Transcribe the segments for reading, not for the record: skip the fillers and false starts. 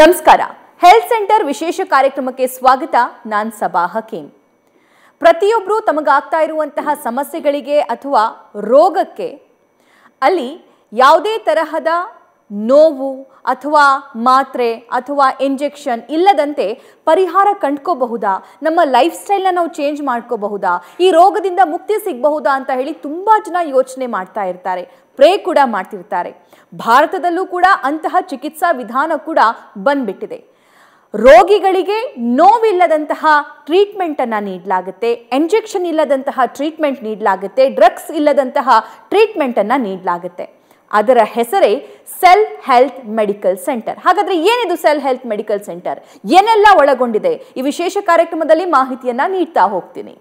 ನಮಸ್ಕಾರ health centre ವಿಶೇಷ ಕಾರ್ಯಕ್ರಮಕ್ಕೆ ಸ್ವಾಗತ ನಾನು ಸಭಾ ಹಕೀಂ ಪ್ರತಿಯೊಬ್ಬರು ತಮಗೆ ಆಗ್ತಾ ಇರುವಂತಹ ಸಮಸ್ಯೆಗಳಿಗೆ ಅಥವಾ ರೋಗಕ್ಕೆ ಅಲ್ಲಿ ಯಾವುದೇ ತರಹದ ನೋವು ಅಥವಾ ಮಾತ್ರೆ ಅಥವಾ ಇಂಜೆಕ್ಷನ್ ಇಲ್ಲದಂತೆ ಪರಿಹಾರ ಕಂಡುಕೊಳ್ಳಬಹುದಾ ನಮ್ಮ ಲೈಫ್ ಸ್ಟೈಲ್ ಅನ್ನು ನಾವು ಚೇಂಜ್ ಮಾಡ್ಕೊಳ್ಳಬಹುದಾ ಈ ರೋಗದಿಂದ ಮುಕ್ತಿ ಸಿಗಬಹುದಾ ಅಂತ ಹೇಳಿ ತುಂಬಾ ಜನ ಯೋಚನೆ ಮಾಡ್ತಾ ಇರ್ತಾರೆ ಪ್ರೇ ಕೂಡ ಮಾಡ್ತಿರ್ತಾರೆ ಭಾರತದಲ್ಲೂ ಕೂಡ ಅಂತಹ ಚಿಕಿತ್ಸಾ ವಿಧಾನ ಕೂಡ ಬಂದ್ಬಿಟ್ಟಿದೆ ರೋಗಿಗಳಿಗೆ ನೋವಿಲ್ಲದಂತಹ ಟ್ರೀಟ್ಮೆಂಟ್ ಅನ್ನು ನೀಡಲಾಗುತ್ತೆ ಇಂಜೆಕ್ಷನ್ ಇಲ್ಲದಂತಹ ಟ್ರೀಟ್ಮೆಂಟ್ ನೀಡಲಾಗುತ್ತೆ ಡ್ರಗ್ಸ್ ಇಲ್ಲದಂತಹ ಟ್ರೀಟ್ಮೆಂಟ್ ಅನ್ನು ನೀಡಲಾಗುತ್ತೆ ಅದರ ಹೆಸರೇ ಸೆಲ್ ಹೆಲ್ತ್ ಮೆಡಿಕಲ್ ಸೆಂಟರ್ ಹಾಗಾದ್ರೆ ಏನಿದು ಸೆಲ್ ಹೆಲ್ತ್ ಮೆಡಿಕಲ್ ಸೆಂಟರ್ ಏನೆಲ್ಲ ಒಳಗೊಂಡಿದೆ ಈ ವಿಶೇಷ ಕಾರ್ಯಕ್ರಮದಲ್ಲಿ ಮಾಹಿತಿಯನ್ನ ನೀಡ್ತಾ ಹೋಗ್ತೀನಿ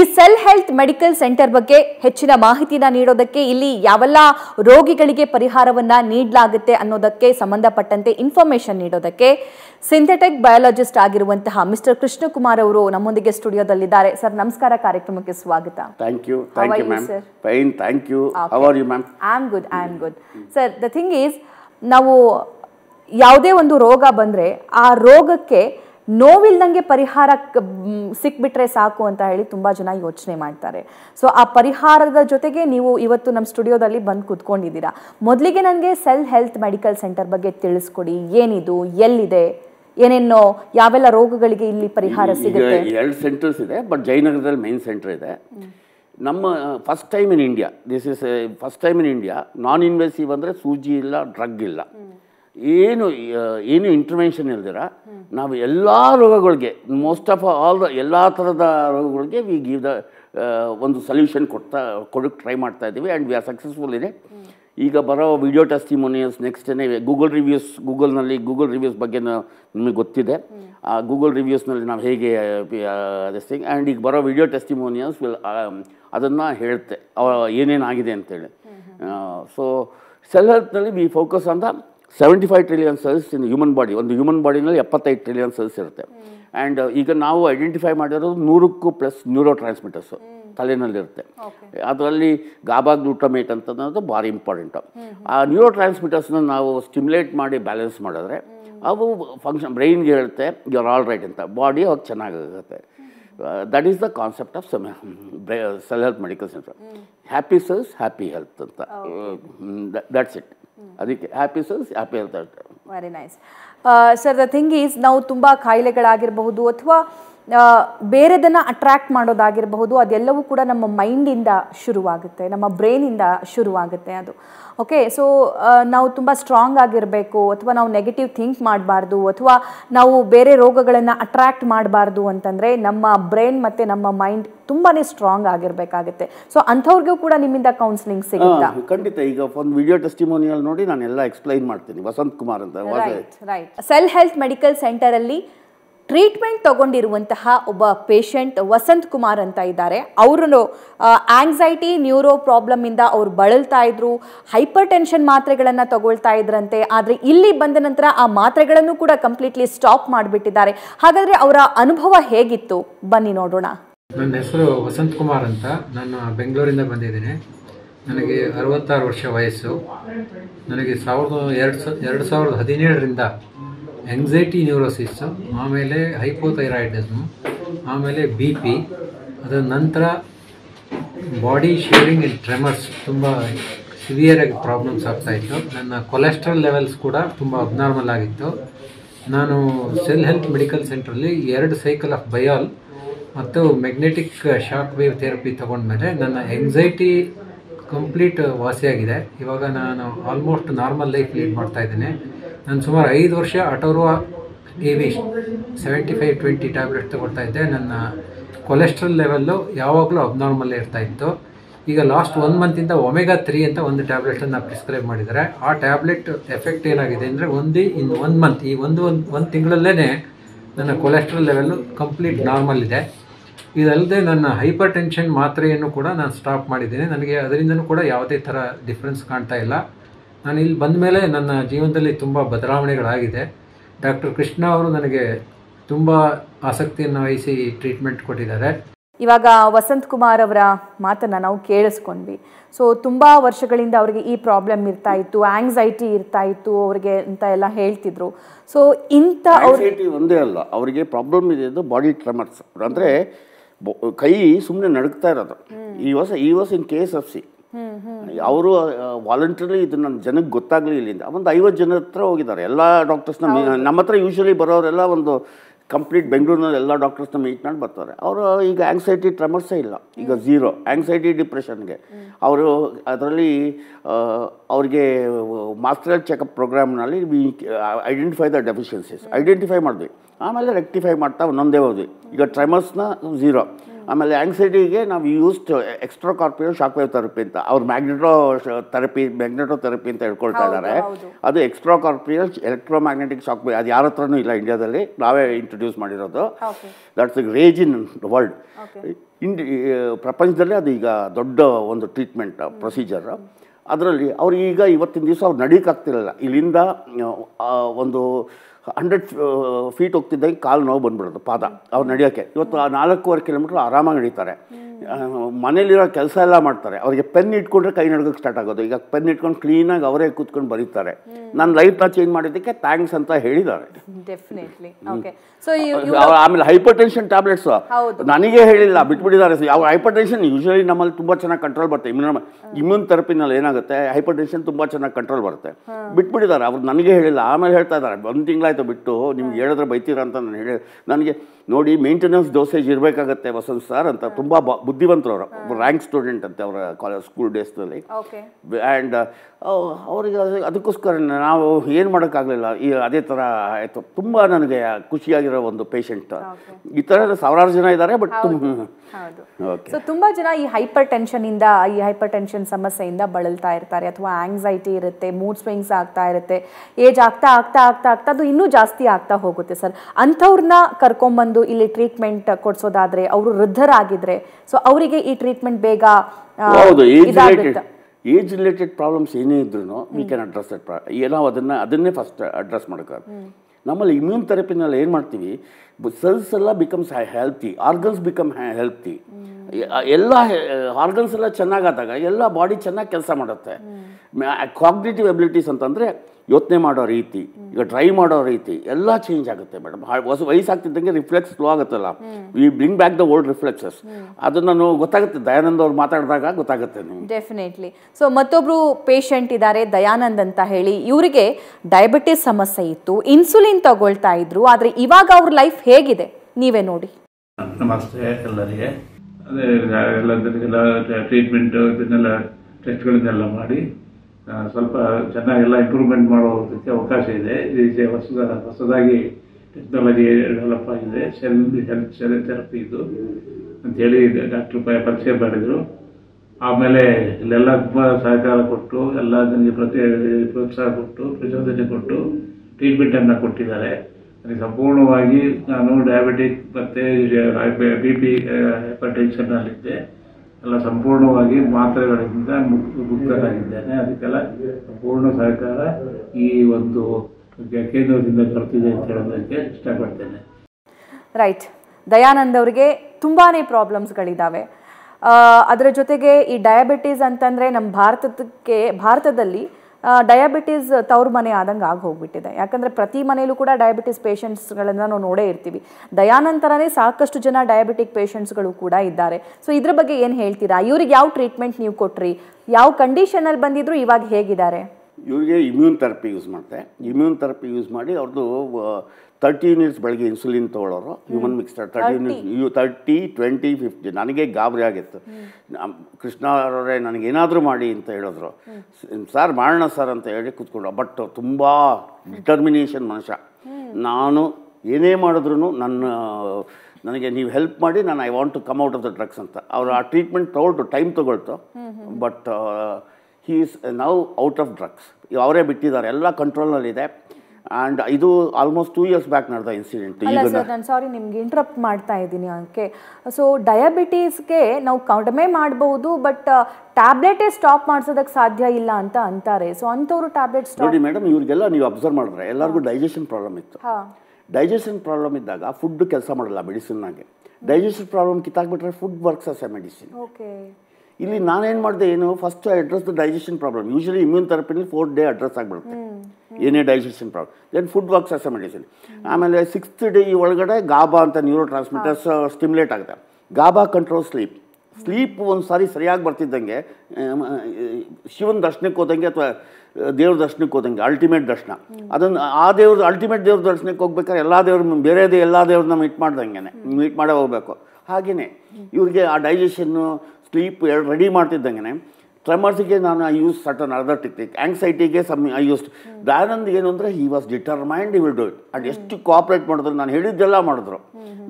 ಈ ಸೆಲ್ ಹೆಲ್ತ್ ಮೆಡಿಕಲ್ ಸೆಂಟರ್ ಬಗ್ಗೆ ಹೆಚ್ಚಿನ ಮಾಹಿತಿನ ನೀಡೋದಕ್ಕೆ ಇಲ್ಲಿ ಯಾವೆಲ್ಲ ರೋಗಿಗಳಿಗೆ ಪರಿಹಾರವನ್ನ ನೀಡಲಾಗುತ್ತೆ ಅನ್ನೋದಕ್ಕೆ ಸಂಬಂಧಪಟ್ಟಂತೆ ಇನ್ಫಾರ್ಮೇಶನ್ ನೀಡೋದಕ್ಕೆ ಸಿಂಥೆಟಿಕ್ ಬಯಾಲಜಿಸ್ಟ್ ಆಗಿರುವಂತಹ ಮಿಸ್ಟರ್ ಕೃಷ್ಣ ಕುಮಾರ್ ಅವರು ನಮ್ಮೊಂದಿಗೆ ಸ್ಟುಡಿಯೋದಲ್ಲಿದ್ದಾರೆ ಸರ್ ನಮಸ್ಕಾರ ಕಾರ್ಯಕ್ರಮಕ್ಕೆ ಸ್ವಾಗತ thank you thank you ma'am fine thank you how are you ma'am I am good sir the thing is ನಾವು ಯಾವುದೇ ಒಂದು ರೋಗ ಬಂದರೆ ಆ ರೋಗಕ್ಕೆ ನೋವಿಲ್ಲದಂಗೆ ಪರಿಹಾರ ಸಿಕ್ಬಿಟ್ರೆ ಸಾಕು ಅಂತ ಹೇಳಿ ತುಂಬ ಜನ ಯೋಚನೆ ಮಾಡ್ತಾರೆ ಸೊ ಆ ಪರಿಹಾರದ ಜೊತೆಗೆ ನೀವು ಇವತ್ತು ನಮ್ಮ ಸ್ಟುಡಿಯೋದಲ್ಲಿ ಬಂದು ಕೂತ್ಕೊಂಡಿದ್ದೀರಾ ಮೊದಲಿಗೆ ನನಗೆ ಸೆಲ್ ಹೆಲ್ತ್ ಮೆಡಿಕಲ್ ಸೆಂಟರ್ ಬಗ್ಗೆ ತಿಳಿಸ್ಕೊಡಿ ಏನಿದು ಎಲ್ಲಿದೆ ಏನೇನೋ ಯಾವೆಲ್ಲ ರೋಗಗಳಿಗೆ ಇಲ್ಲಿ ಪರಿಹಾರ ಸಿಗುತ್ತೆ ಎರಡು ಸೆಂಟರ್ಸ್ ಇದೆ ಬಟ್ ಜಯನಗರದಲ್ಲಿ ಮೇನ್ ಸೆಂಟರ್ ಇದೆ ನಮ್ಮ first time in India this is first time in India non invasive ಅಂದರೆ ಸೂಜಿ ಇಲ್ಲ ಡ್ರಗ್ ಇಲ್ಲ ಏನು ಇಂಟರ್ವೆನ್ಷನ್ ಇಲ್ದಿರ ನಾವು ಎಲ್ಲ ರೋಗಗಳಿಗೆ ಮೋಸ್ಟ್ ಆಫ್ ಆಲ್ ದ ಎಲ್ಲ ಥರದ ರೋಗಗಳಿಗೆ ವಿ ಗಿವ್ ದ ಒಂದು ಸೊಲ್ಯೂಷನ್ ಕೊಡೋಕ್ಕೆ ಟ್ರೈ ಮಾಡ್ತಾ ಇದ್ದೀವಿ ಆ್ಯಂಡ್ ವಿ ಆರ್ ಸಕ್ಸಸ್ಫುಲ್ ಇದೆ ಈಗ ಬರೋ ವಿಡಿಯೋ ಟೆಸ್ಟಿಮೋನಿಯಲ್ಸ್ ನೆಕ್ಸ್ಟೇ ಗೂಗಲ್ ರಿವ್ಯೂಸ್ ಬಗ್ಗೆ ನಿಮಗೆ ಗೊತ್ತಿದೆ ಆ ಗೂಗಲ್ ರಿವ್ಯೂಸ್ನಲ್ಲಿ ನಾವು ಹೇಗೆ ದಿಸ್ತಿಂಗ್ ಆ್ಯಂಡ್ ಈಗ ಬರೋ ವಿಡಿಯೋ ಟೆಸ್ಟಿಮೋನಿಯಲ್ಸ್ ಅದನ್ನು ಹೇಳುತ್ತೆ ಏನೇನು ಆಗಿದೆ ಅಂತೇಳಿ ಸೊ ಸೆಲ್ ಹೆಲ್ತ್ನಲ್ಲಿ we focus on the 75 trillion cells in the human body. ಒಂದು ಹ್ಯೂಮನ್ ಬಾಡಿನಲ್ಲಿ 75 trillion cells ಇರುತ್ತೆ ಆ್ಯಂಡ್ ಈಗ ನಾವು ಐಡೆಂಟಿಫೈ ಮಾಡಿರೋದು 100+ ನ್ಯೂರೋ ಟ್ರಾನ್ಸ್ಮಿಟರ್ಸು ತಲೆನಲ್ಲಿರುತ್ತೆ ಅದರಲ್ಲಿ ಗಾಬಾ ಗ್ಲೂಟಮೇಟ್ ಅಂತದ್ದು ಭಾರಿ ಇಂಪಾರ್ಟೆಂಟು ಆ ನ್ಯೂರೋ ಟ್ರಾನ್ಸ್ಮಿಟರ್ಸ್ನ ನಾವು ಸ್ಟಿಮ್ಯುಲೇಟ್ ಮಾಡಿ ಬ್ಯಾಲೆನ್ಸ್ ಮಾಡಿದ್ರೆ ಅವು ಫಂಕ್ಷನ್ ಬ್ರೈನ್ಗೆ ಹೇಳುತ್ತೆ ಯು ಆರ್ ಆಲ್ ರೈಟ್ ಅಂತ ಬಾಡಿ ಅವಾಗ ಚೆನ್ನಾಗಾಗುತ್ತೆ that is the concept of cell health medical centre happy cells happy health ಅಂತ ದ್ಯಾಟ್ಸ್ ಇಟ್ ಅದಕ್ಕೆ ಹ್ಯಾಪಿ ಸೆಲ್ಸ್ ಹ್ಯಾಪಿ ಹೆಲ್ತ್ ಅಂತ very nice sir the thing is ನಾವು ತುಂಬ ಕಾಯಿಲೆಗಳಾಗಿರಬಹುದು ಅಥವಾ ಬೇರೆದನ್ನು ಅಟ್ರ್ಯಾಕ್ಟ್ ಮಾಡೋದಾಗಿರಬಹುದು ಅದೆಲ್ಲವೂ ಕೂಡ ನಮ್ಮ ಮೈಂಡಿಂದ ಶುರುವಾಗುತ್ತೆ ನಮ್ಮ ಬ್ರೈನಿಂದ ಶುರುವಾಗುತ್ತೆ ಅದು ಓಕೆ ಸೊ ನಾವು ತುಂಬ ಸ್ಟ್ರಾಂಗ್ ಆಗಿರಬೇಕು ಅಥವಾ ನಾವು ನೆಗೆಟಿವ್ ಥಿಂಕ್ ಮಾಡಬಾರ್ದು ಅಥವಾ ನಾವು ಬೇರೆ ರೋಗಗಳನ್ನು ಅಟ್ರ್ಯಾಕ್ಟ್ ಮಾಡಬಾರ್ದು ಅಂತಂದರೆ ನಮ್ಮ ಬ್ರೈನ್ ಮತ್ತು ನಮ್ಮ ಮೈಂಡ್ ತುಂಬಾ ಸ್ಟ್ರಾಂಗ್ ಆಗಿರಬೇಕಾಗುತ್ತೆ ಸೊ ಅಂಥವ್ರಿಗೂ ಕೂಡ ನಿಮ್ಮಿಂದ ಕೌನ್ಸಿಲಿಂಗ್ ಸಿಗುತ್ತಾ ಖಂಡಿತ ಈಗ ಒಂದು ವಿಡಿಯೋ ಟೆಸ್ಟಿಮೋನಿಯಲ್ ನೋಡಿ ನಾನು ಎಲ್ಲ ಎಕ್ಸ್ಪ್ಲೈನ್ ಮಾಡ್ತೀನಿ ವಸಂತ್ ಕುಮಾರ್ ಅಂತ ರೈಟ್ ಸೆಲ್ ಹೆಲ್ತ್ ಮೆಡಿಕಲ್ ಸೆಂಟರಲ್ಲಿ ಟ್ರೀಟ್ಮೆಂಟ್ ತಗೊಂಡಿರುವಂತಹ ಒಬ್ಬ ಪೇಷಂಟ್ ವಸಂತ್ ಕುಮಾರ್ ಅಂತ ಇದ್ದಾರೆ ಅವರು ಆಂಗ್ಸೈಟಿ ನ್ಯೂರೋ ಪ್ರಾಬ್ಲಮಿಂದ ಅವರು ಬಳಲ್ತಾ ಇದ್ರು ಹೈಪರ್ ಟೆನ್ಷನ್ ಮಾತ್ರೆಗಳನ್ನು ತಗೊಳ್ತಾ ಇದ್ರಂತೆ ಆದರೆ ಇಲ್ಲಿ ಬಂದ ನಂತರ ಆ ಮಾತ್ರೆಗಳನ್ನು ಕೂಡ ಕಂಪ್ಲೀಟ್ಲಿ ಸ್ಟಾಪ್ ಮಾಡಿಬಿಟ್ಟಿದ್ದಾರೆ ಹಾಗಾದರೆ ಅವರ ಅನುಭವ ಹೇಗಿತ್ತು ಬನ್ನಿ ನೋಡೋಣ ನನ್ನ ಹೆಸರು ವಸಂತ್ ಕುಮಾರ್ ಅಂತ ನಾನು ಬೆಂಗಳೂರಿಂದ ಬಂದಿದ್ದೀನಿ ನನಗೆ 66 ವರ್ಷ ವಯಸ್ಸು ನನಗೆ 2017ರಿಂದ ಎಂಗ್ಸೈಟಿ ನ್ಯೂರೋಸಿಸ್ಸು ಆಮೇಲೆ ಹೈಪೋಥೈರಾಯ್ಡಿಸಮ್ ಆಮೇಲೆ ಬಿ ಪಿ ಅದರ ನಂತರ ಬಾಡಿ ಶೇರಿಂಗ್ ಆ್ಯಂಡ್ ಟ್ರೆಮರ್ಸ್ ತುಂಬ ಸಿವಿಯರಾಗಿ ಪ್ರಾಬ್ಲಮ್ಸ್ ಆಗ್ತಾಯಿತ್ತು ನನ್ನ ಕೊಲೆಸ್ಟ್ರಾಲ್ ಲೆವೆಲ್ಸ್ ಕೂಡ ತುಂಬ ಅಬ್ನಾರ್ಮಲ್ ಆಗಿತ್ತು ನಾನು ಸೆಲ್ ಹೆಲ್ತ್ ಮೆಡಿಕಲ್ ಸೆಂಟ್ರಲ್ಲಿ 2 ಸೈಕಲ್ ಆಫ್ ಬಯಾಲ್ ಮತ್ತು ಮ್ಯಾಗ್ನೆಟಿಕ್ ಶಾಕ್ ವೇವ್ ಥೆರಪಿ ತೊಗೊಂಡ್ಮೇಲೆ ನನ್ನ ಎಂಗ್ಸೈಟಿ ಕಂಪ್ಲೀಟ್ ವಾಸಿಯಾಗಿದೆ ಇವಾಗ ನಾನು ಆಲ್ಮೋಸ್ಟ್ ನಾರ್ಮಲ್ ಲೈಫ್ ಲೀಡ್ ಮಾಡ್ತಾಯಿದ್ದೇನೆ ನಾನು ಸುಮಾರು 5 ವರ್ಷ ಅಟೋರ್ವಾ ಎವಿ 75/20 ಟ್ಯಾಬ್ಲೆಟ್ ತೊಗೊಳ್ತಾ ಇದ್ದೆ ನನ್ನ ಕೊಲೆಸ್ಟ್ರಾಲ್ ಲೆವೆಲ್ಲು ಯಾವಾಗಲೂ ಅಬ್ನಾರ್ಮಲ್ಲೇ ಇರ್ತಾಯಿತ್ತು ಈಗ ಲಾಸ್ಟ್ 1 ಮಂತಿಂದ ಒಮೆಗಾ 3 ಅಂತ ಒಂದು ಟ್ಯಾಬ್ಲೆಟನ್ನು ಪ್ರಿಸ್ಕ್ರೈಬ್ ಮಾಡಿದ್ದಾರೆ ಆ ಟ್ಯಾಬ್ಲೆಟ್ ಎಫೆಕ್ಟ್ ಏನಾಗಿದೆ ಅಂದರೆ ಇನ್ 1 ಮಂತ್ ಈ ಒಂದು ತಿಂಗಳಲ್ಲೇ ನನ್ನ ಕೊಲೆಸ್ಟ್ರಾಲ್ ಲೆವೆಲ್ಲು ಕಂಪ್ಲೀಟ್ ನಾರ್ಮಲ್ ಇದೆ ಇದಲ್ಲದೆ ನನ್ನ ಹೈಪರ್ ಟೆನ್ಷನ್ ಮಾತ್ರೆಯನ್ನು ಕೂಡ ನಾನು ಸ್ಟಾಪ್ ಮಾಡಿದ್ದೀನಿ ನನಗೆ ಅದರಿಂದನೂ ಕೂಡ ಯಾವುದೇ ಥರ ಡಿಫ್ರೆನ್ಸ್ ಕಾಣ್ತಾ ಇಲ್ಲ ನಾನು ಇಲ್ಲಿ ಬಂದ ಮೇಲೆ ನನ್ನ ಜೀವನದಲ್ಲಿ ತುಂಬ ಬದಲಾವಣೆಗಳಾಗಿದೆ ಡಾಕ್ಟರ್ ಕೃಷ್ಣ ಅವರು ನನಗೆ ತುಂಬ ಆಸಕ್ತಿಯನ್ನು ವಹಿಸಿ ಟ್ರೀಟ್ಮೆಂಟ್ ಕೊಟ್ಟಿದ್ದಾರೆ ಇವಾಗ ವಸಂತ್ ಕುಮಾರ್ ಅವರ ಮಾತನ್ನ ನಾವು ಕೇಳಿಸ್ಕೊಂಡ್ವಿ ಸೋ ತುಂಬಾ ವರ್ಷಗಳಿಂದ ಅವರಿಗೆ ಈ ಪ್ರಾಬ್ಲಮ್ ಇರ್ತಾ ಇತ್ತು ಆಂಗ್ಸೈಟಿ ಇರ್ತಾ ಇತ್ತು ಅವರಿಗೆ ಅಂತ ಎಲ್ಲ ಹೇಳ್ತಿದ್ರು ಸೋ ಇಂತ ಆಂಗ್ಸೈಟಿ ಒಂದೇ ಅಲ್ಲ ಅವರಿಗೆ ಪ್ರಾಬ್ಲಮ್ ಇದೆ ಅದು ಬಾಡಿ ಟ್ರೆಮರ್ಸ್ ಅಂದ್ರೆ ಕೈ ಸುಮ್ಮನೆ ನಡುಕ್ತಾ ಇರೋದು ಈ ವಾಸ್ ಇನ್ KSFC ಅವರು ವಾಲಂಟರಿ ಇದು ನನ್ನ ಜನಕ್ಕೆ ಗೊತ್ತಾಗ್ಲಿಲ್ಲ ಒಂದು 50 ಜನ ಹತ್ರ ಹೋಗಿದ್ದಾರೆ ಎಲ್ಲ ಡಾಕ್ಟರ್ಸ್ ನಮ್ಮತ್ರ ಯೂಶುವಲಿ ಬರೋರೆಲ್ಲ ಒಂದು ಕಂಪ್ಲೀಟ್ ಬೆಂಗಳೂರಿನಲ್ಲಿ ಎಲ್ಲ ಡಾಕ್ಟರ್ಸ್ನ ಮೀಟ್ ಮಾಡಿ ಬರ್ತಾರೆ ಅವರು ಈಗ ಆಂಗ್ಸೈಟಿ ಟ್ರೆಮರ್ಸೇ ಇಲ್ಲ ಈಗ ಝೀರೋ ಆಂಗ್ಸೈಟಿ ಡಿಪ್ರೆಷನ್ಗೆ ಅವರು ಅದರಲ್ಲಿ ಅವರಿಗೆ ಮಾಸ್ಟರ್ ಚೆಕಪ್ ಪ್ರೋಗ್ರಾಮ್ನಲ್ಲಿ ಐಡೆಂಟಿಫೈ ದ ಡೆಫಿಷಿಯನ್ಸೀಸ್ ಐಡೆಂಟಿಫೈ ಮಾಡಿದ್ವಿ ಆಮೇಲೆ ರೆಕ್ಟಿಫೈ ಮಾಡ್ತಾ ಒಂದೊಂದೇ ಹೋದ್ವಿ ಈಗ ಟ್ರೆಮರ್ಸ್ನ ಝೀರೋ ಆಮೇಲೆ ಆಂಗ್ಸೈಟಿಗೆ ನಾವು used extra corporate shock wave therapy ಅಂತ ಅವ್ರು ಮ್ಯಾಗ್ನೆಟೋ ಥೆರಪಿ ಅಂತ ಹೇಳ್ಕೊಳ್ತಾ ಇದ್ದಾರೆ ಅದು extra corporate electromagnetic shock wave ಅದು ಯಾರ ಹತ್ರನೂ ಇಲ್ಲ ಇಂಡಿಯಾದಲ್ಲಿ ನಾವೇ ಇಂಟ್ರೊಡ್ಯೂಸ್ ಮಾಡಿರೋದು ದಟ್ಸ್ ರೇಜ್ ಇನ್ ವರ್ಲ್ಡ್ ಪ್ರಪಂಚದಲ್ಲಿ ಅದು ಈಗ ದೊಡ್ಡ ಒಂದು ಟ್ರೀಟ್ಮೆಂಟ್ ಪ್ರೊಸೀಜರ್ ಅದರಲ್ಲಿ ಅವ್ರು ಈಗ ಇವತ್ತಿನ ದಿವಸ ಅವ್ರು ನಡೀಕಾಗ್ತಿರಲ್ಲ ಇಲ್ಲಿಂದ ಒಂದು 100 feet ಹೋಗ್ತಿದ್ದಾಗ ಕಾಲು ನೋವು ಬಂದ್ಬಿಡೋದು ಪಾದ ಅವ್ರು ನಡೆಯೋಕ್ಕೆ ಇವತ್ತು 4.25 km ಆರಾಮಾಗಿ ನಡೀತಾರೆ ಮನೇಲಿರೋ ಕೆಲಸ ಎಲ್ಲ ಮಾಡ್ತಾರೆ ಅವರಿಗೆ ಪೆನ್ ಇಟ್ಕೊಂಡ್ರೆ ಕೈ ನಡ್ಗೋಕ್ಕೆ ಸ್ಟಾರ್ಟ್ ಆಗೋದು ಈಗ ಪೆನ್ ಇಟ್ಕೊಂಡು ಕ್ಲೀನಾಗಿ ಅವರೇ ಕೂತ್ಕೊಂಡು ಬರೀತಾರೆ ನನ್ನ ಲೈಫ್ನ ಚೇಂಜ್ ಮಾಡಿದ್ದಕ್ಕೆ ಥ್ಯಾಂಕ್ಸ್ ಅಂತ ಹೇಳಿದ್ದಾರೆ ಡೆಫಿನೆಟ್ಲಿ ಓಕೆ ಸೋ ಆಮೇಲೆ ಹೈಪರ್ ಟೆನ್ಷನ್ ಟ್ಯಾಬ್ಲೆಟ್ಸ್ ನನಗೆ ಹೇಳಿಲ್ಲ ಬಿಟ್ಬಿಟ್ಟಿದ್ದಾರೆ ಯಾವ ಹೈಪರ್ ಟೆನ್ಷನ್ ಯೂಶುವಲಿ ನಮ್ಮಲ್ಲಿ ತುಂಬ ಚೆನ್ನಾಗಿ ಕಂಟ್ರೋಲ್ ಬರುತ್ತೆ ಇಮ್ಯೂನ್ ಥೆರಪಿನಲ್ಲಿ ಏನಾಗುತ್ತೆ ಹೈಪರ್ ಟೆನ್ಷನ್ ತುಂಬ ಚೆನ್ನಾಗಿ ಕಂಟ್ರೋಲ್ ಬರುತ್ತೆ ಬಿಟ್ಬಿಟ್ಟಿದ್ದಾರೆ ಅವ್ರು ನನಗೆ ಹೇಳಿಲ್ಲ ಆಮೇಲೆ ಹೇಳ್ತಾ ಇದ್ದಾರೆ ಒಂದು ತಿಂಗಳಾಯಿತು ಬಿಟ್ಟು ನಿಮ್ಗೆ ಹೇಳಿದ್ರೆ ಬೈತೀರಾ ಅಂತ ನಾನು ಹೇಳಿ ನನಗೆ ನೋಡಿ ಮೇಂಟೆನೆನ್ಸ್ ಡೋಸೇಜ್ ಇರಬೇಕಾಗತ್ತೆ ವಸಂತ್ ಸರ್ ಅಂತ ತುಂಬ ಬುದ್ಧಿವಂತರು ಅವರು ರ್ಯಾಂಕ್ ಸ್ಟೂಡೆಂಟ್ ಅಂತೆ ಅವರ ಕಾಲೇಜ್ ಸ್ಕೂಲ್ ಡೇಸ್ನಲ್ಲಿ ಆ್ಯಂಡ್ ಅವ್ರಿಗೆ ಅದಕ್ಕೋಸ್ಕರ ನಾವು ಏನು ಮಾಡೋಕ್ಕಾಗಲಿಲ್ಲ ಈ ಅದೇ ಥರ ಆಯಿತು ತುಂಬ ನನಗೆ ಖುಷಿಯಾಗಿರೋ ಒಂದು ಪೇಷಂಟ್ ಈ ಥರ ಸಾವಿರಾರು ಜನ ಇದ್ದಾರೆ ಬಟ್ ಸೊ ತುಂಬ ಜನ ಈ ಹೈಪರ್ ಟೆನ್ಷನ್ ಸಮಸ್ಯೆಯಿಂದ ಬಳಲ್ತಾ ಇರ್ತಾರೆ ಅಥವಾ ಆಂಗ್ಸೈಟಿ ಇರುತ್ತೆ ಮೂಡ್ ಸ್ವಿಂಗ್ಸ್ ಆಗ್ತಾ ಇರುತ್ತೆ ಏಜ್ ಆಗ್ತಾ ಆಗ್ತಾ ಆಗ್ತಾ ಆಗ್ತಾ ಅದು ಇನ್ನೂ ಜಾಸ್ತಿ ಆಗ್ತಾ ಹೋಗುತ್ತೆ ಸರ್ ಅಂಥವ್ರನ್ನ ಕರ್ಕೊಂಬಂದು ಇಲ್ಲಿ ಟ್ರೀಟ್ಮೆಂಟ್ ಕೊಡಿಸೋದಾದರೆ ಅವರು ವೃದ್ಧರಾಗಿದ್ದರೆ ಸೊ ಅವರಿಗೆ ಈ ಟ್ರೀಟ್ಮೆಂಟ್ ಬೇಗ ಇದಾಗುತ್ತೆ ಏಜ್ ರಿಲೇಟೆಡ್ ಪ್ರಾಬ್ಲಮ್ಸ್ ಏನೇ ಇದ್ರೂ ವಿ ಕ್ಯಾನ್ ಅಡ್ರೆಸ್ ದಟ್ ನಾವು ಅದನ್ನೇ ಫಸ್ಟ್ ಅಡ್ರೆಸ್ ಮಾಡೋಕ್ಕಾಗ ನಮ್ಮಲ್ಲಿ ಇಮ್ಯೂನ್ ಥೆರಪಿನಲ್ಲಿ ಏನು ಮಾಡ್ತೀವಿ ಸೆಲ್ಸ್ ಎಲ್ಲ becomes healthy organs become healthy ಎಲ್ಲ ಆರ್ಗನ್ಸ್ ಎಲ್ಲ ಚೆನ್ನಾಗಾದಾಗ ಎಲ್ಲ ಬಾಡಿ ಚೆನ್ನಾಗಿ ಕೆಲಸ ಮಾಡುತ್ತೆ ಕಾಗ್ನಿಟಿವ್ ಎಬಿಲಿಟೀಸ್ ಅಂತಂದರೆ ಯೋಚನೆ ಮಾಡೋ ರೀತಿ ಈಗ ಡ್ರೈವ್ ಮಾಡೋ ರೀತಿ ಎಲ್ಲ ಚೇಂಜ್ ಆಗುತ್ತೆ ಮೇಡಮ್ ವಯಸ್ಸಾಗ್ತಿದ್ದಂಗೆ ರಿಫ್ಲೆಕ್ಸ್ ಸ್ಲೋ ಆಗುತ್ತಲ್ಲ we bring back the old reflexes ಅದು ನಾನು ಗೊತ್ತಾಗುತ್ತೆ ದಯಾನಂದ್ ಅವ್ರು ಮಾತಾಡಿದಾಗ ಗೊತ್ತಾಗುತ್ತೆ ನೀವು ಡೆಫಿನೆಟ್ಲಿ ಸೊ ಮತ್ತೊಬ್ಬರು ಪೇಷಂಟ್ ಇದ್ದಾರೆ ದಯಾನಂದ್ ಅಂತ ಹೇಳಿ ಇವರಿಗೆ ಡಯಾಬಿಟಿಸ್ ಸಮಸ್ಯೆ ಇತ್ತು ಇನ್ಸುಲಿನ್ ತಗೊಳ್ತಾ ಇದ್ರು ಆದರೆ ಇವಾಗ ಅವ್ರ ಲೈಫ್ ಹೇಗಿದೆ ನೀವೇ ನೋಡಿ ನಮಸ್ತೆ ಎಲ್ಲರಿಗೆ ಅದೇ ಟ್ರೀಟ್ಮೆಂಟ್ ಇದನ್ನೆಲ್ಲ ಟೆಸ್ಟ್ಗಳನ್ನೆಲ್ಲ ಮಾಡಿ ಸ್ವಲ್ಪ ಚೆನ್ನಾಗೆಲ್ಲ ಇಂಪ್ರೂವ್ಮೆಂಟ್ ಮಾಡೋದಕ್ಕೆ ಅವಕಾಶ ಇದೆ ಈ ಹೊಸದಾಗಿ ಟೆಕ್ನಾಲಜಿ ಡೆವಲಪ್ ಆಗಿದೆ ಸೆಲ್ ಥೆರಪಿ ಇದು ಅಂಥೇಳಿ ಡಾಕ್ಟ್ರು ಪರಿಚಯ ಮಾಡಿದರು ಆಮೇಲೆ ಇಲ್ಲೆಲ್ಲ ತುಂಬ ಸಹಕಾರ ಕೊಟ್ಟು ಎಲ್ಲ ನನಗೆ ಪ್ರೋತ್ಸಾಹ ಕೊಟ್ಟು ಪ್ರಚೋದನೆ ಕೊಟ್ಟು ಟ್ರೀಟ್ಮೆಂಟನ್ನು ಕೊಟ್ಟಿದ್ದಾರೆ ನನಗೆ ಸಂಪೂರ್ಣವಾಗಿ ನಾನು ಡಯಾಬಿಟಿಕ್ ಮತ್ತು BP ಹೈಪರ್ ಟೆನ್ಷನ್ನಲ್ಲಿದ್ದೆ ಎಲ್ಲ ಸಂಪೂರ್ಣವಾಗಿ ಮಾತ್ರೆಗಳಿಂದ ಮುಕ್ತನಾಗಿದ್ದೇನೆ ಅದಕ್ಕೆಲ್ಲ ಸಂಪೂರ್ಣ ಸಹಕಾರ ಈ ಒಂದು ಕೇಂದ್ರದಿಂದ ದೊರೆತಿದೆ ಅಂತ ಹೇಳೋದಕ್ಕೆ ಇಷ್ಟಪಡ್ತೇನೆ. ರೈಟ್, ದಯಾನಂದ್ ಅವರಿಗೆ ತುಂಬಾ ಪ್ರಾಬ್ಲಮ್ಸ್ಗಳಿದ್ದಾವೆ. ಅದರ ಜೊತೆಗೆ ಈ ಡಯಾಬಿಟೀಸ್ ಅಂತಂದರೆ ನಮ್ಮ ಭಾರತದಲ್ಲಿ ಡಯಾಬಿಟೀಸ್ ತವ್ರ ಮನೆ ಆದಂಗೆ ಆಗಿ ಹೋಗ್ಬಿಟ್ಟಿದೆ. ಯಾಕಂದರೆ ಪ್ರತಿ ಮನೆಯಲ್ಲೂ ಕೂಡ ಡಯಾಬಿಟಿಸ್ ಪೇಷಂಟ್ಸ್ಗಳನ್ನು ನಾವು ನೋಡೇ ಇರ್ತೀವಿ. ದಯಾನಂತರನೇ ಸಾಕಷ್ಟು ಜನ ಡಯಾಬಿಟಿಕ್ ಪೇಷಂಟ್ಸ್ಗಳು ಕೂಡ ಇದ್ದಾರೆ. ಸೊ ಇದ್ರ ಬಗ್ಗೆ ಏನು ಹೇಳ್ತೀರಾ? ಇವ್ರಿಗೆ ಯಾವ ಟ್ರೀಟ್ಮೆಂಟ್ ನೀವು ಕೊಟ್ಟ್ರಿ? ಯಾವ ಕಂಡೀಷನಲ್ಲಿ ಬಂದಿದ್ರು? ಇವಾಗ ಹೇಗಿದ್ದಾರೆ? ಇವರಿಗೆ ಇಮ್ಯೂನ್ ಥೆರಪಿ ಯೂಸ್ ಮಾಡ್ತಾರೆ. ಇಮ್ಯೂನ್ ಥೆರಪಿ ಯೂಸ್ ಮಾಡಿ ಅವ್ರದ್ದು 30 units ಬೆಳಗ್ಗೆ ಇನ್ಸುಲಿನ್ ತೊಗೊಳ್ಳೋರು, ಹ್ಯೂಮನ್ ಮಿಕ್ಸ್ಚರ್ 30, 20, 50. ನನಗೆ ಗಾಬರಿ ಆಗಿತ್ತು. ಕೃಷ್ಣ ಅವರೇ ನನಗೇನಾದರೂ ಮಾಡಿ ಅಂತ ಹೇಳಿದ್ರು. ಸರ್ ಮಾಡೋಣ ಸರ್ ಅಂತ ಹೇಳಿ ಕೂತ್ಕೊಂಡು, ಬಟ್ ತುಂಬ ಡಿಟರ್ಮಿನೇಷನ್ ಮನುಷ್ಯ. ನಾನು ಏನೇ ಮಾಡಿದ್ರೂ ನನಗೆ ನೀವು ಹೆಲ್ಪ್ ಮಾಡಿ, ನಾನು I want to come out of the drugs ಅಂತ. ಅವರು ಆ ಟ್ರೀಟ್ಮೆಂಟ್ ತೊಗೊಳ್ತು, ಟೈಮ್ ತೊಗೊಳ್ತು, but he is now out of drugs. ಅವರೇ ಬಿಟ್ಟಿದ್ದಾರೆ, ಎಲ್ಲ ಕಂಟ್ರೋಲ್ನಲ್ಲಿದೆ. ಆ್ಯಂಡ್ ಇದು ಆಲ್ಮೋಸ್ಟ್ 2 years ಬ್ಯಾಕ್ ನಡೆದ ಇನ್ಸಿಡೆಂಟ್. ನಾನು ಸಾರಿ ನಿಮ್ಗೆ ಇಂಟ್ರಪ್ಟ್ ಮಾಡ್ತಾ ಇದ್ದೀನಿ. ಅದಕ್ಕೆ ಸೊ ಡಯಾಬಿಟೀಸ್ಗೆ ನಾವು ಕಡಿಮೆ ಮಾಡ್ಬೋದು, ಬಟ್ ಟ್ಯಾಬ್ಲೆಟೇ ಸ್ಟಾಪ್ ಮಾಡಿಸೋದಕ್ಕೆ ಸಾಧ್ಯ ಇಲ್ಲ ಅಂತ ಅಂತಾರೆ. ಸೊ ಅಂಥವ್ರು ಟ್ಯಾಬ್ಲೆಟ್ಸ್ ನೋಡಿ ಮೇಡಮ್, ಇವರಿಗೆಲ್ಲ ನೀವು ಅಬ್ಸರ್ವ್ ಮಾಡಿದ್ರೆ ಎಲ್ಲರಿಗೂ ಡೈಜೆಷನ್ ಪ್ರಾಬ್ಲಮ್ ಇತ್ತು. ಡೈಜೆಷನ್ ಪ್ರಾಬ್ಲಮ್ ಇದ್ದಾಗ ಫುಡ್ ಕೆಲಸ ಮಾಡಲ್ಲ ಮೆಡಿಸಿನ್ನಾಗೆ. digestive problem kitagbitre food works as a medicine. Okay. Illi naan en madde eno first I address the digestion problem. Usually immune therapy nil 4th day address agbidutte. Ene digestion problem. Then food works as a medicine. Amele 6th day olagade GABA anta neurotransmitters stimulate agutte. GABA controls sleep. Sleep one sari sariyagi bartiddange Shivan darshanake hodange athwa devara darshanake hodange ultimate darshana adan aa devara ultimate devara darshanake hogbekare ella devara berede ella devarna meet madidangene meet made hogbeku hagene ivrige aa digestion sleep ready ಮಾಡ್ತಿದ್ದಂಗನೆ ಟ್ರಮರ್ಸಿಗೆ ನಾನು I use certain other technique ಆಂಗ್ಸೈಟಿಗೆ some I used Dayanand ಏನು ಅಂದರೆ he was determined he will do it and ಎಷ್ಟು cooperate ಮಾಡಿದ್ರು ನಾನು ಹೇಳಿದ್ದೆಲ್ಲ ಮಾಡಿದ್ರು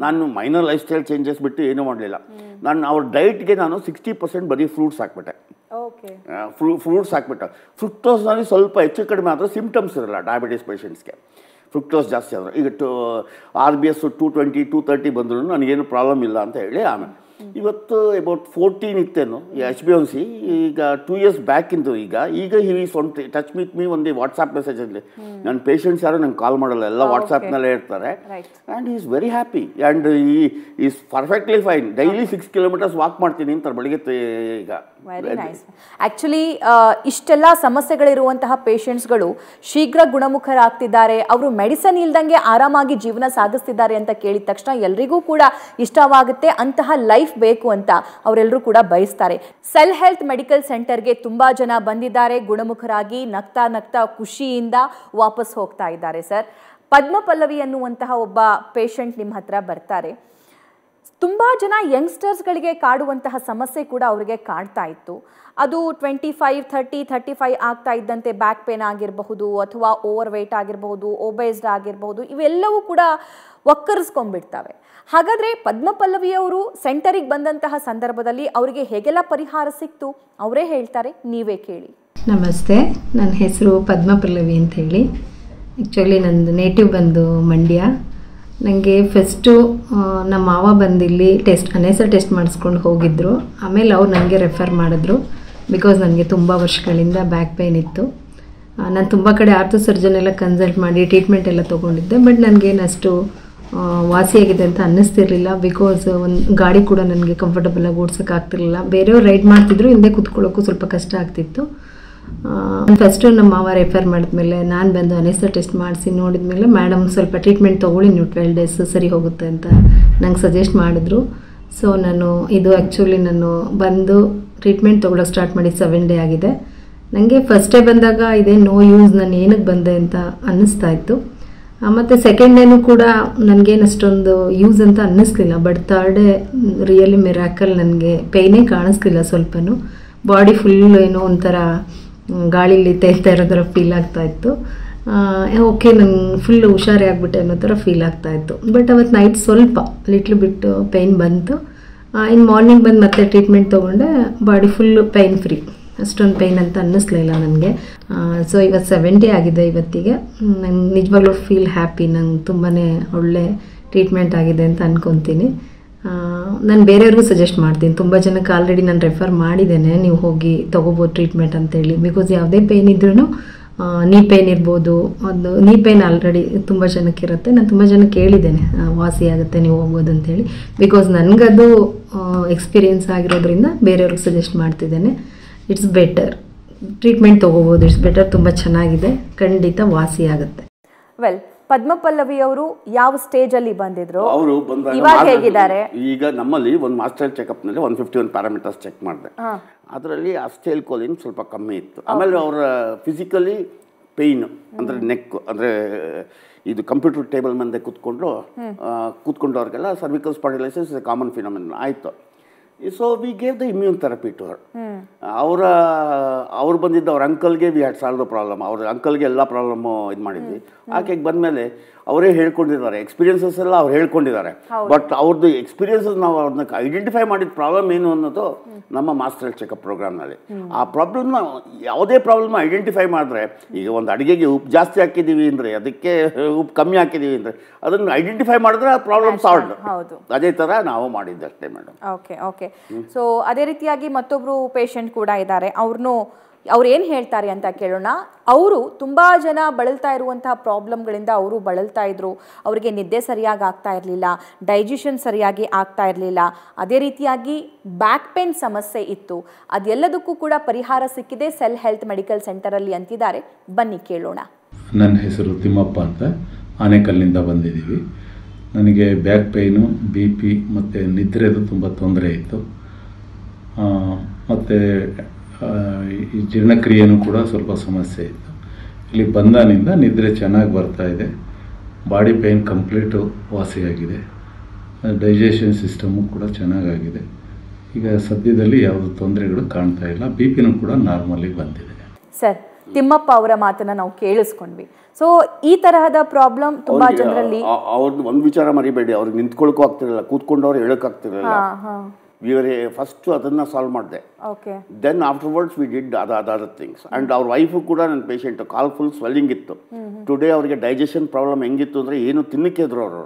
ನಾನು ಮೈನರ್ ಲೈಫ್ ಸ್ಟೈಲ್ ಚೇಂಜಸ್ ಬಿಟ್ಟು ಏನೂ ಮಾಡಲಿಲ್ಲ ನಾನು ಅವ್ರ ಡೈಟ್ಗೆ ನಾನು 60% ಬರೀ ಫ್ರೂಟ್ಸ್ ಹಾಕ್ಬಿಟ್ಟೆ ಫ್ರೂಟ್ಸ್ ಹಾಕ್ಬಿಟ್ಟೆ ಫ್ರುಕ್ಟೋಸ್ನಲ್ಲಿ ಸ್ವಲ್ಪ ಹೆಚ್ಚು ಕಡಿಮೆ ಆದರೆ ಸಿಂಪ್ಟಮ್ಸ್ ಇರಲ್ಲ ಡಯಾಬಿಟೀಸ್ ಪೇಷೆಂಟ್ಸ್ಗೆ ಫ್ರುಕ್ಟೋಸ್ ಜಾಸ್ತಿ ಆದರು ಈಗ RBS 220-230 ಬಂದರೂ ನನಗೇನು ಪ್ರಾಬ್ಲಮ್ ಇಲ್ಲ ಅಂತ ಹೇಳಿ ಆಮೇಲೆ ಇವತ್ತು ಅಬೌಟ್ 14 ಇತ್ತೇನು HbA1c ಈಗ 2 years ಬ್ಯಾಕ್ ಇಂದು ಈಗ ಈಗ he's on touch with me ಒಂದು ವಾಟ್ಸಾಪ್ ಮೆಸೇಜಲ್ಲಿ ನನ್ನ ಪೇಷೆಂಟ್ಸ್ ಯಾರು ನಂಗೆ ಕಾಲ್ ಮಾಡಲ್ಲ ಎಲ್ಲ ವಾಟ್ಸಾಪ್ನಲ್ಲೇ ಇರ್ತಾರೆ and is very happy and is perfectly fine daily 6 kilometers walk ಮಾಡ್ತೀನಿ ಅಂತ ಬೆಳಿಗ್ಗೆ ಈಗ ವೆರಿ ನೈಸ್ ಆ್ಯಕ್ಚುಲಿ ಇಷ್ಟೆಲ್ಲ ಸಮಸ್ಯೆಗಳಿರುವಂತಹ ಪೇಷೆಂಟ್ಸ್ಗಳು ಶೀಘ್ರ ಗುಣಮುಖರಾಗ್ತಿದ್ದಾರೆ ಅವರು ಮೆಡಿಸನ್ ಇಲ್ದಂಗೆ ಆರಾಮಾಗಿ ಜೀವನ ಸಾಗಿಸ್ತಿದ್ದಾರೆ ಅಂತ ಕೇಳಿದ ತಕ್ಷಣ ಎಲ್ರಿಗೂ ಕೂಡ ಇಷ್ಟವಾಗುತ್ತೆ ಅಂತಹ ಲೈಫ್ ಬೇಕು ಅಂತ ಅವರೆಲ್ಲರೂ ಕೂಡ ಬಯಸ್ತಾರೆ ಸೆಲ್ ಹೆಲ್ತ್ ಮೆಡಿಕಲ್ ಸೆಂಟರ್ಗೆ ತುಂಬ ಜನ ಬಂದಿದ್ದಾರೆ ಗುಣಮುಖರಾಗಿ ನಗ್ತಾ ನಗ್ತಾ ಖುಷಿಯಿಂದ ವಾಪಸ್ ಹೋಗ್ತಾ ಇದ್ದಾರೆ ಸರ್ ಪದ್ಮ ಪಲ್ಲವಿ ಅನ್ನುವಂತಹ ಒಬ್ಬ ಪೇಷಂಟ್ ನಿಮ್ಮ ಹತ್ರ ಬರ್ತಾರೆ ತುಂಬ ಜನ ಯಂಗ್ಸ್ಟರ್ಸ್ಗಳಿಗೆ ಕಾಡುವಂತಹ ಸಮಸ್ಯೆ ಕೂಡ ಅವರಿಗೆ ಕಾಡ್ತಾ ಇತ್ತು ಅದು 25, 30, 35 ಆಗ್ತಾ ಇದ್ದಂತೆ ಬ್ಯಾಕ್ ಪೇನ್ ಆಗಿರಬಹುದು ಅಥವಾ ಓವರ್ ವೆಯ್ಟ್ ಆಗಿರಬಹುದು ಓಬೆಸ್ಡ್ ಆಗಿರಬಹುದು ಇವೆಲ್ಲವೂ ಕೂಡ ಒಕ್ಕರ್ಸ್ಕೊಂಡ್ಬಿಡ್ತವೆ ಹಾಗಾದರೆ ಪದ್ಮಪಲ್ಲವಿಯವರು ಸೆಂಟರಿಗೆ ಬಂದಂತಹ ಸಂದರ್ಭದಲ್ಲಿ ಅವರಿಗೆ ಹೇಗೆಲ್ಲ ಪರಿಹಾರ ಸಿಕ್ತು ಅವರೇ ಹೇಳ್ತಾರೆ ನೀವೇ ಕೇಳಿ ನಮಸ್ತೆ ನನ್ನ ಹೆಸರು ಪದ್ಮಪಲ್ಲವಿ ಅಂತ ಹೇಳಿ ಆ್ಯಕ್ಚುಲಿ ನಂದು ನೇಟಿವ್ ಬಂದು ಮಂಡ್ಯ ನನಗೆ ಫಸ್ಟು ನಮ್ಮ ಮಾವ ಬಂದಿಲ್ಲಿ ಅನೇಸರ್ ಟೆಸ್ಟ್ ಮಾಡಿಸ್ಕೊಂಡು ಹೋಗಿದ್ದರು ಆಮೇಲೆ ಅವ್ರು ನನಗೆ ರೆಫರ್ ಮಾಡಿದ್ರು ಬಿಕಾಸ್ ನನಗೆ ತುಂಬ ವರ್ಷಗಳಿಂದ ಬ್ಯಾಕ್ ಪೇಯ್ನ್ ಇತ್ತು ನಾನು ತುಂಬ ಕಡೆ ಆರ್ಥೋ ಸರ್ಜನ್ ಎಲ್ಲ ಕನ್ಸಲ್ಟ್ ಮಾಡಿ ಟ್ರೀಟ್ಮೆಂಟ್ ಎಲ್ಲ ತೊಗೊಂಡಿದ್ದೆ ಬಟ್ ನನಗೇನು ಅಷ್ಟು ವಾಸಿಯಾಗಿದೆ ಅಂತ ಅನ್ನಿಸ್ತಿರ್ಲಿಲ್ಲ ಬಿಕಾಸ್ ಒಂದು ಗಾಡಿ ಕೂಡ ನನಗೆ ಕಂಫರ್ಟಬಲಾಗಿ ಓಡಿಸೋಕ್ಕಾಗ್ತಿರ್ಲಿಲ್ಲ ಬೇರೆಯವ್ರು ರೈಡ್ ಮಾಡ್ತಿದ್ರು ಹಿಂದೆ ಕೂತ್ಕೊಳ್ಳೋಕ್ಕೂ ಸ್ವಲ್ಪ ಕಷ್ಟ ಆಗ್ತಿತ್ತು ಫಸ್ಟು ನಮ್ಮ ಮಾವ ರೆಫರ್ ಮಾಡಿದ್ಮೇಲೆ ನಾನು ಬಂದು ಅನೇಸರ್ ಟೆಸ್ಟ್ ಮಾಡಿಸಿ ನೋಡಿದ ಮೇಲೆ ಮೇಡಮ್ ಸ್ವಲ್ಪ ಟ್ರೀಟ್ಮೆಂಟ್ ತೊಗೊಳ್ಳಿ ನೀವು 12 days ಸರಿ ಹೋಗುತ್ತೆ ಅಂತ ನಂಗೆ ಸಜೆಸ್ಟ್ ಮಾಡಿದ್ರು ಸೊ ನಾನು ಇದು ಆ್ಯಕ್ಚುಲಿ ನಾನು ಬಂದು ಟ್ರೀಟ್ಮೆಂಟ್ ತೊಗೊಳಕ್ಕೆ ಸ್ಟಾರ್ಟ್ ಮಾಡಿ 7 day ಆಗಿದೆ ನನಗೆ ಫಸ್ಟ್ ಡೇ ಬಂದಾಗ ಇದೇ ನೋ ಯೂಸ್ ನಾನು ಏನಕ್ಕೆ ಬಂದೆ ಅಂತ ಅನ್ನಿಸ್ತಾ ಇತ್ತು ಮತ್ತು ಸೆಕೆಂಡ್ ಡೇನೂ ಕೂಡ ನನಗೇನು ಅಷ್ಟೊಂದು ಯೂಸ್ ಅಂತ ಅನ್ನಿಸ್ಲಿಲ್ಲ but third day really miracle ನನಗೆ ಪೇಯ್ನೇ ಕಾಣಿಸ್ಲಿಲ್ಲ ಸ್ವಲ್ಪನೂ ಬಾಡಿ ಫುಲ್ ಏನೋ ಒಂಥರ ಗಾಳಿಲಿ ತೇಲ್ತಾ ಇರೋ ಥರ ಫೀಲ್ ಆಗ್ತಾಯಿತ್ತು ಓಕೆ ನಂಗೆ ಫುಲ್ ಹುಷಾರಿ ಆಗಿಬಿಟ್ಟೆ ಅನ್ನೋ ಥರ ಫೀಲ್ ಆಗ್ತಾಯಿತ್ತು ಬಟ್ ಅವತ್ತು ನೈಟ್ ಸ್ವಲ್ಪ ಲಿಟ್ಲ್ ಬಿಟ್ಟು ಪೇಯ್ನ್ ಬಂತು ಇನ್ನು ಮಾರ್ನಿಂಗ್ ಬಂದು ಮತ್ತೆ ಟ್ರೀಟ್ಮೆಂಟ್ ತೊಗೊಂಡೆ ಬಾಡಿ ಫುಲ್ಲು ಪೇಯ್ನ್ ಫ್ರೀ ಅಷ್ಟೊಂದು ಪೇಯ್ನ್ ಅಂತ ಅನ್ನಿಸ್ಲಿಲ್ಲ ನನಗೆ ಸೊ ಇವತ್ತು 70 ಆಗಿದೆ ಇವತ್ತಿಗೆ ನಂಗೆ ನಿಜವಾಗ್ಲೂ ಫೀಲ್ ಹ್ಯಾಪಿ ನಂಗೆ ತುಂಬಾ ಒಳ್ಳೆ ಟ್ರೀಟ್ಮೆಂಟ್ ಆಗಿದೆ ಅಂತ ಅಂದ್ಕೊತೀನಿ ನಾನು ಬೇರೆಯವ್ರಿಗೂ ಸಜೆಸ್ಟ್ ಮಾಡ್ತೀನಿ ತುಂಬ ಜನಕ್ಕೆ ಆಲ್ರೆಡಿ ನಾನು ರೆಫರ್ ಮಾಡಿದ್ದೇನೆ ನೀವು ಹೋಗಿ ತೊಗೋಬೋದು ಟ್ರೀಟ್ಮೆಂಟ್ ಅಂತೇಳಿ ಬಿಕಾಸ್ ಯಾವುದೇ ಪೇಯ್ನ್ ಇದ್ರೂ ನೀ ಪೇಯ್ನ್ ಇರ್ಬೋದು ಅದು ನೀ ಪೇಯ್ನ್ ಆಲ್ರೆಡಿ ತುಂಬ ಜನಕ್ಕೆ ಇರುತ್ತೆ ನಾನು ತುಂಬ ಜನಕ್ಕೆ ಹೇಳಿದ್ದೇನೆ ವಾಸಿ ಆಗುತ್ತೆ ನೀವು ಹೋಗ್ಬೋದು ಅಂತೇಳಿ ಬಿಕಾಸ್ ನನಗದು ಎಕ್ಸ್ಪೀರಿಯೆನ್ಸ್ ಆಗಿರೋದ್ರಿಂದ ಬೇರೆಯವ್ರಿಗೆ ಸಜೆಸ್ಟ್ ಮಾಡ್ತಿದ್ದೇನೆ ಇಟ್ಸ್ ಬೆಟರ್ ಟ್ರೀಟ್ಮೆಂಟ್ ತೊಗೋಬೋದು ಇಟ್ಸ್ ಬೆಟರ್ ತುಂಬ ಚೆನ್ನಾಗಿದೆ ಖಂಡಿತ ವಾಸಿ ಆಗುತ್ತೆ ವೆಲ್ ಪದ್ಮ ಪಲ್ಲವಿ ಅವರು ಯಾವ ಸ್ಟೇಜ್ ಅಲ್ಲಿ ಬಂದಿದ್ರು ಅವರು ಇವಾಗ ಹೇಗಿದ್ದಾರೆ ಈಗ ನಮ್ಮಲ್ಲಿ ಒಂದು ಮಾಸ್ಟರ್ ಚೆಕ್ಅಪ್ ನಲ್ಲಿ 151 ಪ್ಯಾರಾಮೀಟರ್ಸ್ ಚೆಕ್ ಮಾಡಿದೆ ಅದರಲ್ಲಿ ಅಸ್ಟೇಲ್ಕೋಲಿನ್ ಸ್ವಲ್ಪ ಕಮ್ಮಿ ಇತ್ತು ಆಮೇಲೆ ಅವರ ಫಿಸಿಕಲಿ ಪೇಯ್ನ್ ಅಂದರೆ ನೆಕ್ ಅಂದರೆ ಇದು ಕಂಪ್ಯೂಟರ್ ಟೇಬಲ್ ಮುಂದೆ ಕೂತ್ಕೊಂಡವ್ರಿಗೆಲ್ಲ ಸರ್ವಿಕಲ್ ಸ್ಪಾಂಡಿಲೈಸಿಸ್ ಕಾಮನ್ ಫಿನಾಮಿನನ್ ಆಯಿತು so we gave the immune therapy to her ಅವ್ರು ಬಂದಿದ್ದ ಅವ್ರ ಅಂಕಲ್ಗೆ we had solve the problem ಅವ್ರ ಅಂಕಲ್ಗೆ ಎಲ್ಲ ಪ್ರಾಬ್ಲಮ್ಮು ಇದು ಮಾಡಿದ್ವಿ ಆಕೆಗೆ ಬಂದಮೇಲೆ ಅವರೇ ಹೇಳ್ಕೊಂಡಿದ್ದಾರೆ ಎಕ್ಸ್ಪೀರಿಯನ್ಸಸ್ ಎಲ್ಲ ಅವ್ರು ಹೇಳ್ಕೊಂಡಿದ್ದಾರೆ ಬಟ್ ಅವ್ರದ್ದು ಎಕ್ಸ್ಪೀರಿಯನ್ಸಸ್ ನಾವು ಅವ್ರನ್ನ ಐಡೆಂಟಿಫೈ ಮಾಡಿದ ಪ್ರಾಬ್ಲಮ್ ಏನು ಅನ್ನೋದು ನಮ್ಮ ಮಾಸ್ಟರ್ ಚೆಕಪ್ ಪ್ರೋಗ್ರಾಮ್ನಲ್ಲಿ ಆ ಪ್ರಾಬ್ಲಮ್ನ ಯಾವುದೇ ಪ್ರಾಬ್ಲಮ್ನ ಐಡೆಂಟಿಫೈ ಮಾಡಿದ್ರೆ ಈಗ ಒಂದು ಅಡುಗೆಗೆ ಉಪ್ಪು ಜಾಸ್ತಿ ಹಾಕಿದ್ದೀವಿ ಅಂದರೆ ಅದಕ್ಕೆ ಉಪ್ಪು ಕಮ್ಮಿ ಹಾಕಿದ್ದೀವಿ ಅಂದರೆ ಅದನ್ನು ಐಡೆಂಟಿಫೈ ಮಾಡಿದ್ರೆ ಆ ಪ್ರಾಬ್ಲಮ್ ಸಾಲ್ವ್ ಅದೇ ಥರ ನಾವು ಮಾಡಿದ್ದೆ ಅಷ್ಟೇ ಮೇಡಮ್. ಓಕೆ ಓಕೆ ಸೊ ಅದೇ ರೀತಿಯಾಗಿ ಮತ್ತೊಬ್ಬರು ಪೇಷಂಟ್ ಕೂಡ ಇದ್ದಾರೆ ಅವ್ರನ್ನೂ ಅವರು ಏನು ಹೇಳ್ತಾರೆ ಅಂತ ಕೇಳೋಣ. ಅವರು ತುಂಬಾ ಜನ ಬಳಲ್ತಾ ಇರುವಂತಹ ಪ್ರಾಬ್ಲಮ್ಗಳಿಂದ ಅವರು ಬಳಲ್ತಾ ಇದ್ರು. ಅವರಿಗೆ ನಿದ್ದೆ ಸರಿಯಾಗಿ ಆಗ್ತಾ ಇರಲಿಲ್ಲ, ಡೈಜೆಷನ್ ಸರಿಯಾಗಿ ಆಗ್ತಾ ಇರಲಿಲ್ಲ, ಅದೇ ರೀತಿಯಾಗಿ ಬ್ಯಾಕ್ ಪೇನ್ ಸಮಸ್ಯೆ ಇತ್ತು. ಅದೆಲ್ಲದಕ್ಕೂ ಕೂಡ ಪರಿಹಾರ ಸಿಕ್ಕಿದೆ ಸೆಲ್ ಹೆಲ್ತ್ ಮೆಡಿಕಲ್ ಸೆಂಟರಲ್ಲಿ ಅಂತಿದ್ದಾರೆ. ಬನ್ನಿ ಕೇಳೋಣ. ನನ್ನ ಹೆಸರು ತಿಮ್ಮಪ್ಪ ಅಂತ, ಆನೆಕಲ್ಲಿನಿಂದ ಬಂದಿದ್ದೀವಿ. ನನಗೆ ಬ್ಯಾಕ್ ಪೇನು, ಬಿ ಪಿ ಮತ್ತು ನಿದ್ರೆದು ತುಂಬ ತೊಂದರೆ ಇತ್ತು. ಮತ್ತು ಈ ಜೀರ್ಣಕ್ರಿಯೆಯೂ ಕೂಡ ಸ್ವಲ್ಪ ಸಮಸ್ಯೆ ಇತ್ತು. ಇಲ್ಲಿ ಬಂದಾನಿಂದ ನಿದ್ರೆ ಚೆನ್ನಾಗಿ ಬರ್ತಾಯಿದೆ, ಬಾಡಿ ಪೇಯ್ನ್ ಕಂಪ್ಲೀಟು ವಾಸಿಯಾಗಿದೆ, ಡೈಜೆಷನ್ ಸಿಸ್ಟಮು ಕೂಡ ಚೆನ್ನಾಗಾಗಿದೆ. ಈಗ ಸದ್ಯದಲ್ಲಿ ಯಾವುದೂ ತೊಂದರೆಗಳು ಕಾಣ್ತಾ ಇಲ್ಲ, ಬಿ ಪಿನೂ ಕೂಡ ನಾರ್ಮಲಿಗೆ ಬಂದಿದೆ. ಸರ್, ತಿಮ್ಮಪ್ಪ ಅವರ ಮಾತನ್ನು ನಾವು ಕೇಳಿಸ್ಕೊಂಡ್ವಿ. ಸೊ ಈ ತರಹದ ಪ್ರಾಬ್ಲಮ್ ತುಂಬಾ ಜನರಲ್ಲಿ. ಅವ್ರದ್ದು ಒಂದು ವಿಚಾರ ಮರಿಬೇಡಿ, ಅವ್ರಿಗೆ ನಿಂತ್ಕೊಳ್ಳೋಕ್ಕೂ ಆಗ್ತಿರಲಿಲ್ಲ, ಕೂತ್ಕೊಂಡವ್ರು ಹೇಳೋಕ್ಕಾಗ್ತಿರಲಿಲ್ಲ. ಇವರೇ ಫಸ್ಟು ಅದನ್ನು ಸಾಲ್ವ್ ಮಾಡಿದೆ. Okay, then afterwards we did other things. And ಅವ್ರ ವೈಫು ಕೂಡ ನನ್ನ ಪೇಷೆಂಟು, ಕಾಲ್ ಫುಲ್ ಸ್ವೆಲ್ಲಿಂಗ್ ಇತ್ತು. ಟುಡೇ ಅವ್ರಿಗೆ ಡೈಜೆಷನ್ ಪ್ರಾಬ್ಲಮ್ ಹೆಂಗಿತ್ತು ಅಂದರೆ ಏನು ತಿನ್ನಕ್ಕೆ ಇದ್ರು ಅವರು,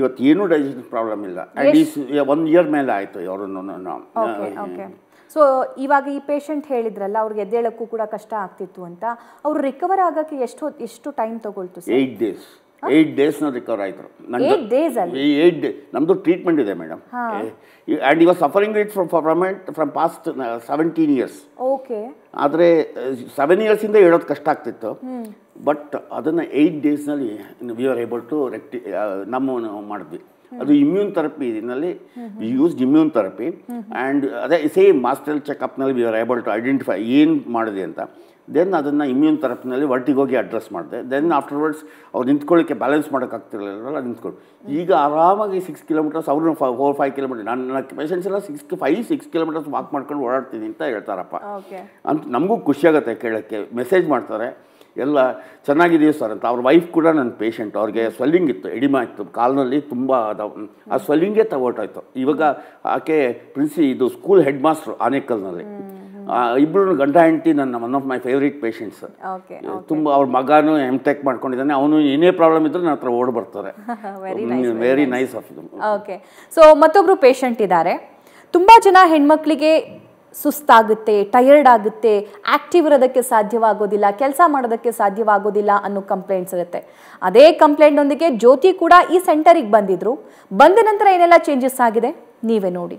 ಇವತ್ತು ಏನೂ ಡೈಜೆಷನ್ ಪ್ರಾಬ್ಲಮ್ ಇಲ್ಲ. ಆ್ಯಂಡ್ ಈಸ್ 1 year ಮೇಲೆ ಆಯಿತು ಅವ್ರನ್ನು. ಸೊ ಇವಾಗ ಈ ಪೇಷಂಟ್ ಹೇಳಿದ್ರಲ್ಲ ಅವ್ರಿಗೆ ಎದ್ದೇಳಕ್ಕೂ ಕೂಡ ಕಷ್ಟ ಆಗ್ತಿತ್ತು ಅಂತ, ಅವರು ರಿಕವರ್ ಆಗೋಕ್ಕೆ ಎಷ್ಟು ಟೈಮ್ ತೊಗೊಳ್ತು? 8 days. 8 days ರಿಕವರ್ ಆಯಿತು. 8 days ನಮ್ಮದು ಟ್ರೀಟ್ಮೆಂಟ್ ಇದೆ ಮೇಡಮ್. ಆ್ಯಂಡ್ ಇವಾಗ suffering it from past 17 years. Okay, ಆದರೆ 7 years ಇಂದ ಹೇಳೋದು ಕಷ್ಟ ಆಗ್ತಿತ್ತು. ಬಟ್ ಅದನ್ನು 8 days we are able to ನಮ್ಮ ಮಾಡಿದ್ವಿ. ಅದು ಇಮ್ಯೂನ್ ಥೆರಪಿ, ಇದರಲ್ಲಿ we used immune therapy. And ಅದೇ ಸೇಮ್ ಮಾಸ್ಟರ್ ಚೆಕಪ್ನಲ್ಲಿ we are able to identify ಏನು ಮಾಡಿದೆ ಅಂತ. ದೆನ್ ಅದನ್ನು ಇಮ್ಯೂನ್ ಥೆರಪಿನಲ್ಲಿ ವರ್ಟಿಗೋಗಿ ಅಡ್ರೆಸ್ ಮಾಡಿದೆ. ದೆನ್ ಆಫ್ಟರ್ವರ್ಡ್ಸ್ ಅವ್ರು ನಿಂತ್ಕೊಳ್ಳೋಕ್ಕೆ ಬ್ಯಾಲೆನ್ಸ್ ಮಾಡೋಕ್ಕಾಗ್ತಿರಲಿಲ್ಲ, ನಿಂತ್ಕೊಂಡು ಈಗ ಆರಾಮಾಗಿ 6 kilometers, ಅವ್ರನ್ನ 4-5 kilometers, ನನ್ನ ಪೇಷೆಂಟ್ಸ್ ಎಲ್ಲ 5-6 kilometers ವಾಕ್ ಮಾಡ್ಕೊಂಡು ಓಡಾಡ್ತೀನಿ ಅಂತ ಹೇಳ್ತಾರಪ್ಪ. ಅಂತ ನಮಗೂ ಖುಷಿಯಾಗುತ್ತೆ ಕೇಳೋಕ್ಕೆ. ಮೆಸೇಜ್ ಮಾಡ್ತಾರೆ ಎಲ್ಲ ಚೆನ್ನಾಗಿದೆಯೋ ಸರ್ ಅಂತ. ಅವ್ರ ವೈಫ್ ಕೂಡ ನನ್ನ ಪೇಷೆಂಟ್, ಅವ್ರಿಗೆ ಸ್ವೆಲ್ಲಿಂಗ್ ಇತ್ತು, ಎಡಿಮಾ ಇತ್ತು, ಕಾಲಿನಲ್ಲಿ ತುಂಬ ಆ ಸ್ವೆಲ್ಲಿಂಗೇ ತಗೊಳ್ಟಾಯಿತು. ಇವಾಗ ಆಕೆ ಪ್ರಿನ್ಸಿ ಇದು ಸ್ಕೂಲ್ ಹೆಡ್ ಮಾಸ್ಟ್ರು ಆನೇಕಲ್ನಲ್ಲಿ. ಇಬ್ಬರು ಗಂಡ ಹೆಂಡತಿ ನನ್ನ one of my favourite patients. ತುಂಬ ಅವ್ರ ಮಗನೂ ಎಂಟೆಕ್ ಮಾಡ್ಕೊಂಡಿದ್ದಾನೆ, ಅವನು ಏನೇ ಪ್ರಾಬ್ಲಮ್ ಇದ್ರೂ ನನ್ನ ಹತ್ರ ಓಡ್ ಬರ್ತಾರೆ. Very nice of them. Okay, so ಮತ್ತೊಬ್ಬರು ಪೇಷಂಟ್ ಇದ್ದಾರೆ. ತುಂಬ ಜನ ಹೆಣ್ಮಕ್ಳಿಗೆ ಸುಸ್ತಾಗುತ್ತೆ, ಟಯರ್ಡ್ ಆಗುತ್ತೆ, ಆ್ಯಕ್ಟಿವ್ ಇರೋದಕ್ಕೆ ಸಾಧ್ಯವಾಗೋದಿಲ್ಲ, ಕೆಲಸ ಮಾಡೋದಕ್ಕೆ ಸಾಧ್ಯವಾಗೋದಿಲ್ಲ ಅನ್ನೋ ಕಂಪ್ಲೇಂಟ್ಸ್ ಇರುತ್ತೆ. ಅದೇ ಕಂಪ್ಲೇಂಟ್ನೊಂದಿಗೆ ಜ್ಯೋತಿ ಕೂಡ ಈ ಸೆಂಟರಿಗೆ ಬಂದಿದ್ರು. ಬಂದ ನಂತರ ಏನೆಲ್ಲ ಚೇಂಜಸ್ ಆಗಿದೆ ನೀವೇ ನೋಡಿ.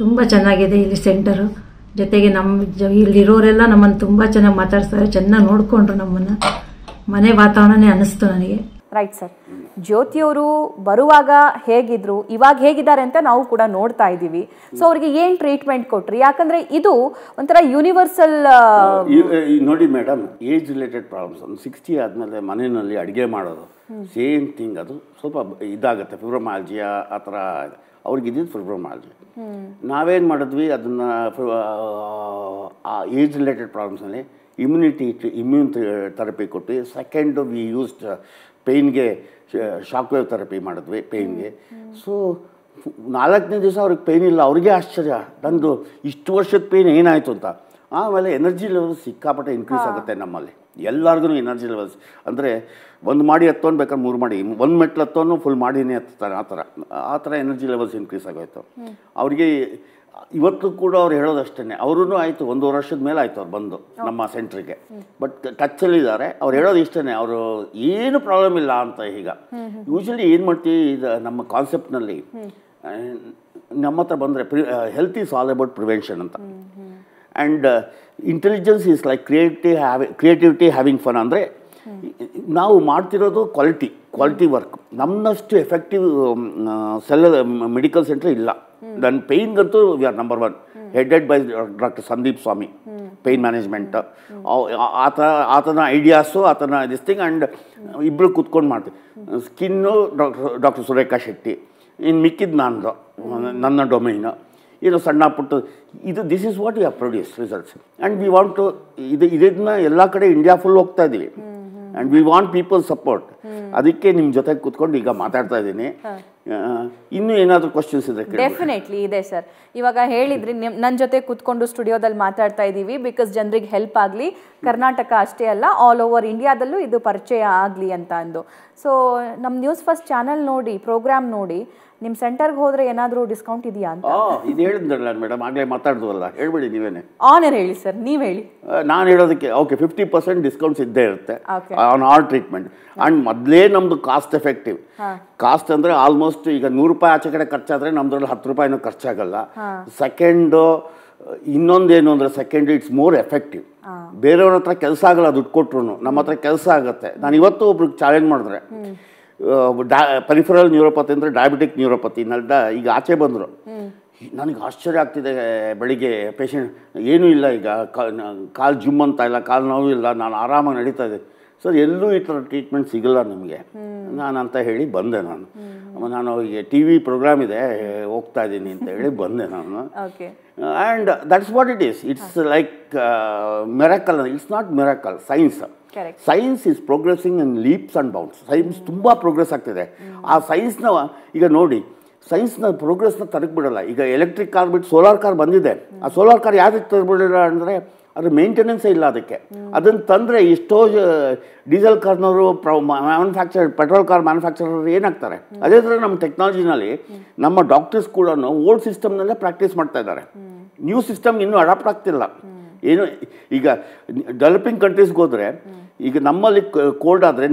ತುಂಬ ಚೆನ್ನಾಗಿದೆ ಇಲ್ಲಿ ಸೆಂಟರು. ಜೊತೆಗೆ ನಮ್ಮ ಇಲ್ಲಿರೋರೆಲ್ಲ ನಮ್ಮನ್ನು ತುಂಬ ಚೆನ್ನಾಗಿ ಮಾತಾಡ್ತಾರೆ, ಚೆನ್ನಾಗಿ ನೋಡಿಕೊಂಡ್ರು ನಮ್ಮನ್ನು. ಮನೆ ವಾತಾವರಣನೇ ಅನ್ನಿಸ್ತು ನನಗೆ. ರೈಟ್ ಸರ್, ಜ್ಯೋತಿಯವರು ಬರುವಾಗ ಹೇಗಿದ್ರು, ಇವಾಗ ಹೇಗಿದ್ದಾರೆ ಅಂತ ನಾವು ಕೂಡ ನೋಡ್ತಾ ಇದ್ದೀವಿ. ಸೊ ಅವ್ರಿಗೆ ಏನು ಟ್ರೀಟ್ಮೆಂಟ್ ಕೊಟ್ರಿ? ಯಾಕಂದರೆ ಇದು ಒಂಥರ ಯೂನಿವರ್ಸಲ್. ನೋಡಿ ಮೇಡಮ್, ಏಜ್ ರಿಲೇಟೆಡ್ ಪ್ರಾಬ್ಲಮ್ಸ್ ಒಂದು 60 ಆದಮೇಲೆ ಮನೆಯಲ್ಲಿ ಅಡುಗೆ ಮಾಡೋದು ಸೇಮ್ ಥಿಂಗ್. ಅದು ಸ್ವಲ್ಪ ಇದಾಗುತ್ತೆ, ಫಿಬ್ರೊಮಾಲ್ಜಿಯಾ ಆ ಥರ. ಅವ್ರಿಗಿದ್ದು ಫಿಬ್ರೊಮಾಲ್ಜಿಯಾ. ನಾವೇನು ಮಾಡಿದ್ವಿ, ಅದನ್ನು ಆ ಏಜ್ ರಿಲೇಟೆಡ್ ಪ್ರಾಬ್ಲಮ್ಸ್ನಲ್ಲಿ ಇಮ್ಯೂನ್ ಥೆರಪಿ ಕೊಟ್ಟು, ಸೆಕೆಂಡು ವಿ ಯೂಸ್ಡ್ ಪೇಯ್ನ್ಗೆ ಶಾಕ್ವೇವ್ ಥೆರಪಿ ಮಾಡಿದ್ವಿ ಪೇಯ್ನ್ಗೆ. ಸೊ 4ನೇ ದಿವಸ ಅವ್ರಿಗೆ ಪೇಯ್ನ್ ಇಲ್ಲ. ಅವ್ರಿಗೆ ಆಶ್ಚರ್ಯ, ನಂದು ಇಷ್ಟು ವರ್ಷದ ಪೇಯ್ನ್ ಏನಾಯಿತು ಅಂತ. ಆಮೇಲೆ ಎನರ್ಜಿ ಲೆವೆಲ್ಸ್ ಸಿಕ್ಕಾಪಟ್ಟೆ ಇನ್ಕ್ರೀಸ್ ಆಗುತ್ತೆ ನಮ್ಮಲ್ಲಿ. ಎಲ್ಲರಿಗೂ ಎನರ್ಜಿ ಲೆವೆಲ್ಸ್ ಅಂದರೆ 1 ಮಾಡಿ ಹತ್ತೋನು ಬೇಕಾದ್ರೆ 3 ಮಾಡಿ, 1 ಮೆಟ್ಲು ಹತ್ತೋನು ಫುಲ್ ಮಾಡಿನೇ ಹತ್ತಾನೆ. ಆ ಥರ ಎನರ್ಜಿ ಲೆವೆಲ್ಸ್ ಇನ್ಕ್ರೀಸ್ ಆಗೋಯಿತು ಅವರಿಗೆ. ಇವತ್ತು ಕೂಡ ಅವ್ರು ಹೇಳೋದಷ್ಟೇ. ಅವ್ರೂ ಆಯಿತು 1.5 ವರ್ಷದ ಮೇಲೆ ಆಯಿತು ಅವ್ರು ಬಂದು ನಮ್ಮ ಸೆಂಟ್ರಿಗೆ. ಬಟ್ ಟಚ್ಚಲ್ಲಿದ್ದಾರೆ. ಅವ್ರು ಹೇಳೋದು ಇಷ್ಟೇ, ಅವರು ಏನು ಪ್ರಾಬ್ಲಮ್ ಇಲ್ಲ ಅಂತ. ಈಗ ಯೂಶ್ವಲಿ ಏನು ಮಾಡ್ತೀವಿ, ಇದು ನಮ್ಮ ಕಾನ್ಸೆಪ್ಟ್ನಲ್ಲಿ ನಮ್ಮ ಹತ್ರ ಬಂದರೆ health is all about prevention ಅಂತ. And intelligence is like creativity having fun. ಅಂದರೆ ನಾವು ಮಾಡ್ತಿರೋದು ಕ್ವಾಲಿಟಿ ವರ್ಕ್. ನಮ್ಮಷ್ಟು ಎಫೆಕ್ಟಿವ್ ಸೆಲ್ ಮೆಡಿಕಲ್ ಸೆಂಟರ್ ಇಲ್ಲ. ನನ್ನ ಪೇಯ್ನ್ಗಂತೂ we are number 1, headed by doctor Sandeep Swami, pain management. ಆತನ ಐಡಿಯಾಸು, ಆತನ ದಿಸ್ತಿಂಗ್. ಆ್ಯಂಡ್ ಇಬ್ಬರು ಕೂತ್ಕೊಂಡು ಮಾಡ್ತೀವಿ. ಸ್ಕಿನ್ನು ಡಾಕ್ಟರ್ ಸುರೇಕಾಶೆಟ್ಟಿ, ಇನ್ನು ಮಿಕ್ಕಿದ್ದು ನನ್ನದು, ನನ್ನ ಡೊಮೈನು. ಸಣ್ಣ ಪುಟ್ಟು ಇದು this is what you have produce results and we want to ಇದು ಇದನ್ನ ಎಲ್ಲ ಕಡೆ ಇಂಡಿಯಾ ಫುಲ್ ಹೋಗ್ತಾ ಇದ್ದೀವಿ and we want people support. ಅದಕ್ಕೆ ನಿಮ್ಮ ಜೊತೆ ಕೂತ್ಕೊಂಡು ಈಗ ಮಾತಾಡ್ತಾ ಇದ್ದೀನಿ. ಇನ್ನೂ ಏನಾದರೂ ಕ್ವಶನ್ಸ್ ಇದೆ? ಡೆಫಿನೆಟ್ಲಿ ಇದೆ ಸರ್. ಇವಾಗ ಹೇಳಿದ್ರಿ ನನ್ನ ಜೊತೆ ಕೂತ್ಕೊಂಡು ಸ್ಟುಡಿಯೋದಲ್ಲಿ ಮಾತಾಡ್ತಾ ಇದ್ದೀವಿ ಬಿಕಾಸ್ ಜನರಿಗೆ ಹೆಲ್ಪ್ ಆಗಲಿ, ಕರ್ನಾಟಕ ಅಷ್ಟೇ ಅಲ್ಲ ಆಲ್ ಓವರ್ ಇಂಡಿಯಾದಲ್ಲೂ ಇದು ಪರಿಚಯ ಆಗಲಿ ಅಂತ ಅಂದು. ಸೊ ನಮ್ಮ ನ್ಯೂಸ್ ಫಸ್ಟ್ ಚಾನಲ್ ನೋಡಿ, ಪ್ರೋಗ್ರಾಮ್ ನೋಡಿ, ನಿಮ್ಮ ಸೆಂಟರ್ಗೆ ಹೋದರೆ ಏನಾದರೂ ಡಿಸ್ಕೌಂಟ್ ಇದೆಯಾ ಅಂತ ಇದು ಹೇಳಿದ್ರಲ್ಲ ಮೇಡಮ್, ಆಗಲೇ ಮಾತಾಡ್ದವಲ್ಲ, ಹೇಳ್ಬೇಡಿ ನೀವೇನೆ ಆನರ್ ಹೇಳಿ ಸರ್, ನೀವು ಹೇಳಿ. ನಾನು ಹೇಳೋದಕ್ಕೆ ಓಕೆ, 50% ಡಿಸ್ಕೌಂಟ್ಸ್ ಇದ್ದೇ ಇರುತ್ತೆ ಆನ್ ಆಲ್ ಟ್ರೀಟ್ಮೆಂಟ್. ಆ್ಯಂಡ್ ಮೊದಲೇ ನಮ್ಮದು ಕಾಸ್ಟ್ ಎಫೆಕ್ಟಿವ್. ಕಾಸ್ಟ್ ಅಂದರೆ ಆಲ್ಮೋಸ್ಟ್ ಈಗ ₹100 ಆಚೆ ಕಡೆ ಖರ್ಚಾದರೆ ನಮ್ಮದ್ರಲ್ಲಿ ₹10 ಖರ್ಚಾಗಲ್ಲ. ಸೆಕೆಂಡು ಇನ್ನೊಂದೇನು ಅಂದರೆ ಸೆಕೆಂಡ್ ಇಟ್ಸ್ ಮೋರ್ ಎಫೆಕ್ಟಿವ್. ಬೇರೆಯವ್ರ ಹತ್ರ ಕೆಲಸ ಆಗಲ್ಲ, ದುಡ್ಡು ಕೊಟ್ಟರು ನಮ್ಮ ಹತ್ರ ಕೆಲಸ ಆಗುತ್ತೆ. ನಾನು ಇವತ್ತು ಒಬ್ರಿಗೆ ಚಾಲೆಂಜ್ ಮಾಡಿದ್ರೆ ಪೆರಿಫರಲ್ ನ್ಯೂರೋಪತಿ ಅಂದರೆ ಡಯಾಬಿಟಿಕ್ ನ್ಯೂರೋಪತಿ ನಲ್ಡ ಈಗ ಆಚೆ ಬಂದರು. ನನಗೆ ಆಶ್ಚರ್ಯ ಆಗ್ತಿದೆ, ಬೆಳಿಗ್ಗೆ ಪೇಷೆಂಟ್ ಏನೂ ಇಲ್ಲ, ಈಗ ಕಾಲು ಜುಮ್ ಅಂತ ಇಲ್ಲ, ಕಾಲು ನೋವು ಇಲ್ಲ, ನಾನು ಆರಾಮಾಗಿ ನಡೀತಾ ಇದ್ದೆ ಸರ್, ಎಲ್ಲೂ ಈ ಥರ ಟ್ರೀಟ್ಮೆಂಟ್ ಸಿಗಲ್ಲ ನಿಮಗೆ ನಾನು ಅಂತ ಹೇಳಿ ಬಂದೆ. ನಾನು ಈಗ ಟಿ ವಿ ಪ್ರೋಗ್ರಾಮ್ ಇದೆ ಹೋಗ್ತಾ ಇದ್ದೀನಿ ಅಂತ ಹೇಳಿ ಬಂದೆ ನಾನು. And that's what it is. It's like miracle. It's not miracle, science. Science is progressing in leaps and bounds. Science ತುಂಬ ಪ್ರೋಗ್ರೆಸ್ ಆಗ್ತಿದೆ. ಆ ಸೈನ್ಸ್ನ ಈಗ ನೋಡಿ, ಸೈನ್ಸ್ನ ಪ್ರೋಗ್ರೆಸ್ನ ತರಕ್ಬಿಡಲ್ಲ. ಈಗ ಎಲೆಕ್ಟ್ರಿಕ್ ಕಾರ್ ಬಿಟ್ಟು ಸೋಲಾರ್ ಕಾರ್ ಬಂದಿದೆ. ಆ ಸೋಲಾರ್ ಕಾರ್ ಯಾವುದಕ್ಕೆ ತರಬಿಡಲ್ಲ ಅಂದರೆ ಅದ್ರ ಮೇಂಟೆನೆನ್ಸೇ ಇಲ್ಲ ಅದಕ್ಕೆ. ಅದನ್ನು ತಂದರೆ ಎಷ್ಟೋ ಡೀಸೆಲ್ ಕಾರ್ನವರು ಪೆಟ್ರೋಲ್ ಕಾರ್ ಮ್ಯಾನುಫ್ಯಾಕ್ಚರರ್ ಏನಾಗ್ತಾರೆ, ಅದೇ ಥರ ನಮ್ಮ ಟೆಕ್ನಾಲಜಿನಲ್ಲಿ ನಮ್ಮ ಡಾಕ್ಟರ್ಸ್ ಕೂಡ ಓಲ್ಡ್ ಸಿಸ್ಟಮ್ನಲ್ಲೇ ಪ್ರಾಕ್ಟೀಸ್ ಮಾಡ್ತಾ ಇದ್ದಾರೆ. ನ್ಯೂ ಸಿಸ್ಟಮ್ ಇನ್ನೂ ಅಡಾಪ್ಟ್ ಆಗ್ತಿಲ್ಲ. ಏನು ಈಗ ಡೆವಲಪಿಂಗ್ ಕಂಟ್ರೀಸ್ಗೆ ಹೋದರೆ ಈಗ ನಮ್ಮಲ್ಲಿ ಕೋಲ್ಡ್ ಆದರೆ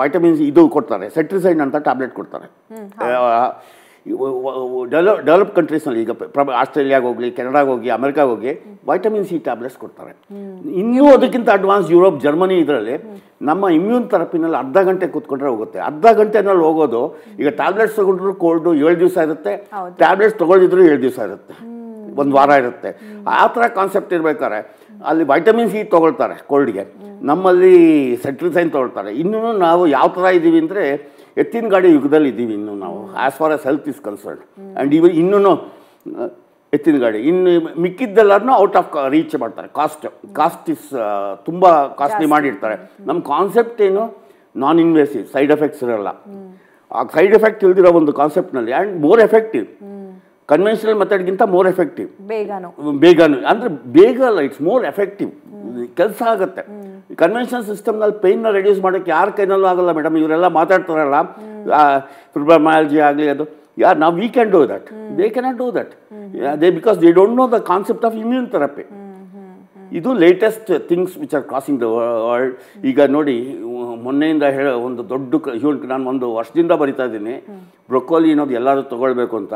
ವೈಟಮಿನ್ಸ್ ಇದು ಕೊಡ್ತಾರೆ, ಸೆಟ್ರಿಸೈಡ್ ಅಂತ ಟ್ಯಾಬ್ಲೆಟ್ ಕೊಡ್ತಾರೆ. ಡೆವಲಪ್ ಕಂಟ್ರೀಸ್ನಲ್ಲಿ ಈಗ ಆಸ್ಟ್ರೇಲಿಯಾಗೆ ಹೋಗಲಿ, ಕೆನಡಾಗೆ ಹೋಗಿ, ಅಮೆರಿಕಾಗೆ ಹೋಗಿ ವೈಟಮಿನ್ ಸಿ ಟ್ಯಾಬ್ಲೆಟ್ಸ್ ಕೊಡ್ತಾರೆ. ಇನ್ನೂ ಅದಕ್ಕಿಂತ ಅಡ್ವಾನ್ಸ್ ಯುರೋಪ್, ಜರ್ಮನಿ ಇದರಲ್ಲಿ ನಮ್ಮ ಇಮ್ಯೂನ್ ಥೆರಪಿನಲ್ಲಿ 30 ಗಂಟೆ ಕೂತ್ಕೊಂಡ್ರೆ ಹೋಗುತ್ತೆ. 30 ಗಂಟೆನಲ್ಲಿ ಹೋಗೋದು. ಈಗ ಟ್ಯಾಬ್ಲೆಟ್ಸ್ ತೊಗೊಂಡ್ರು ಕೋಲ್ಡು 7 ದಿವಸ ಇರುತ್ತೆ, ಟ್ಯಾಬ್ಲೆಟ್ಸ್ ತೊಗೊಳ್ದಿದ್ರು 7 ದಿವಸ ಇರುತ್ತೆ, 1 ವಾರ ಇರುತ್ತೆ. ಆ ಥರ ಕಾನ್ಸೆಪ್ಟ್ ಇರಬೇಕಾದ್ರೆ ಅಲ್ಲಿ ವೈಟಮಿನ್ ಸಿ ತೊಗೊಳ್ತಾರೆ ಕೋಲ್ಡ್ಗೆ, ನಮ್ಮಲ್ಲಿ ಸೆಟ್ರಿಸೈನ್ ತೊಗೊಳ್ತಾರೆ. ಇನ್ನೂ ನಾವು ಯಾವ ಥರ ಇದ್ದೀವಿ ಅಂದರೆ ಎತ್ತಿನ ಗಾಡಿ ಯುಗದಲ್ಲಿ ಇದ್ದೀವಿ ಇನ್ನೂ ನಾವು, as far as health is concern. And ಇವರು ಇನ್ನೂ ಎತ್ತಿನ ಗಾಡಿ, ಇನ್ನು ಮಿಕ್ಕಿದ್ದೆಲ್ಲರೂ ಔಟ್ ಆಫ್ ರೀಚ್ ಮಾಡ್ತಾರೆ. ಕಾಸ್ಟ್ ಇಸ್ ತುಂಬ ಕಾಸ್ಟ್ಲಿ ಮಾಡಿರ್ತಾರೆ. ನಮ್ಮ ಕಾನ್ಸೆಪ್ಟ್ ಏನು, ನಾನ್ ಇನ್ವೆಸಿವ್, ಸೈಡ್ ಎಫೆಕ್ಟ್ಸ್ ಇರೋಲ್ಲ. ಆ ಸೈಡ್ ಎಫೆಕ್ಟ್ ಇಲ್ದಿರೋ ಒಂದು ಕಾನ್ಸೆಪ್ಟ್ನಲ್ಲಿ ಆ್ಯಂಡ್ ಮೋರ್ ಎಫೆಕ್ಟಿವ್, ಕನ್ವೆನ್ಷನಲ್ ಮೆಥಡ್ಗಿಂತ ಮೋರ್ ಎಫೆಕ್ಟಿವ್, ಬೇಗನೂ ಅಂದರೆ ಬೇಗ ಅಲ್ಲ, ಇಟ್ಸ್ ಮೋರ್ ಎಫೆಕ್ಟಿವ್, ಕೆಲಸ ಆಗುತ್ತೆ. ಕನ್ವೆನ್ಷನಲ್ ಸಿಸ್ಟಮ್ನಲ್ಲಿ ಪೇಯ್ನ ರೆಡ್ಯೂಸ್ ಮಾಡೋಕ್ಕೆ ಯಾರ ಕೈನಲ್ಲೂ ಆಗಲ್ಲ ಮೇಡಮ್. ಇವರೆಲ್ಲ ಮಾತಾಡ್ತಾರಲ್ಲ ಫಿಬ್ರೊಮೈಲ್ಜಿ ಆಗಲಿ, ಅದು ಯಾರು ನಾವು we can do that, they cannot do that, they because they don't know the concept of immune therapy. ಇದು latest things which are crossing the world. ಈಗ ನೋಡಿ, ಮೊನ್ನೆಯಿಂದ ಹೇಳೋ ಒಂದು ದೊಡ್ಡ ಹ್ಯೂನ್ಗೆ ನಾನು 1 ವರ್ಷದಿಂದ ಬರಿತಾ ಇದ್ದೀನಿ ಬ್ರೊಕೋಲಿ ಅನ್ನೋದು ಎಲ್ಲರೂ ತೊಗೊಳ್ಬೇಕು ಅಂತ.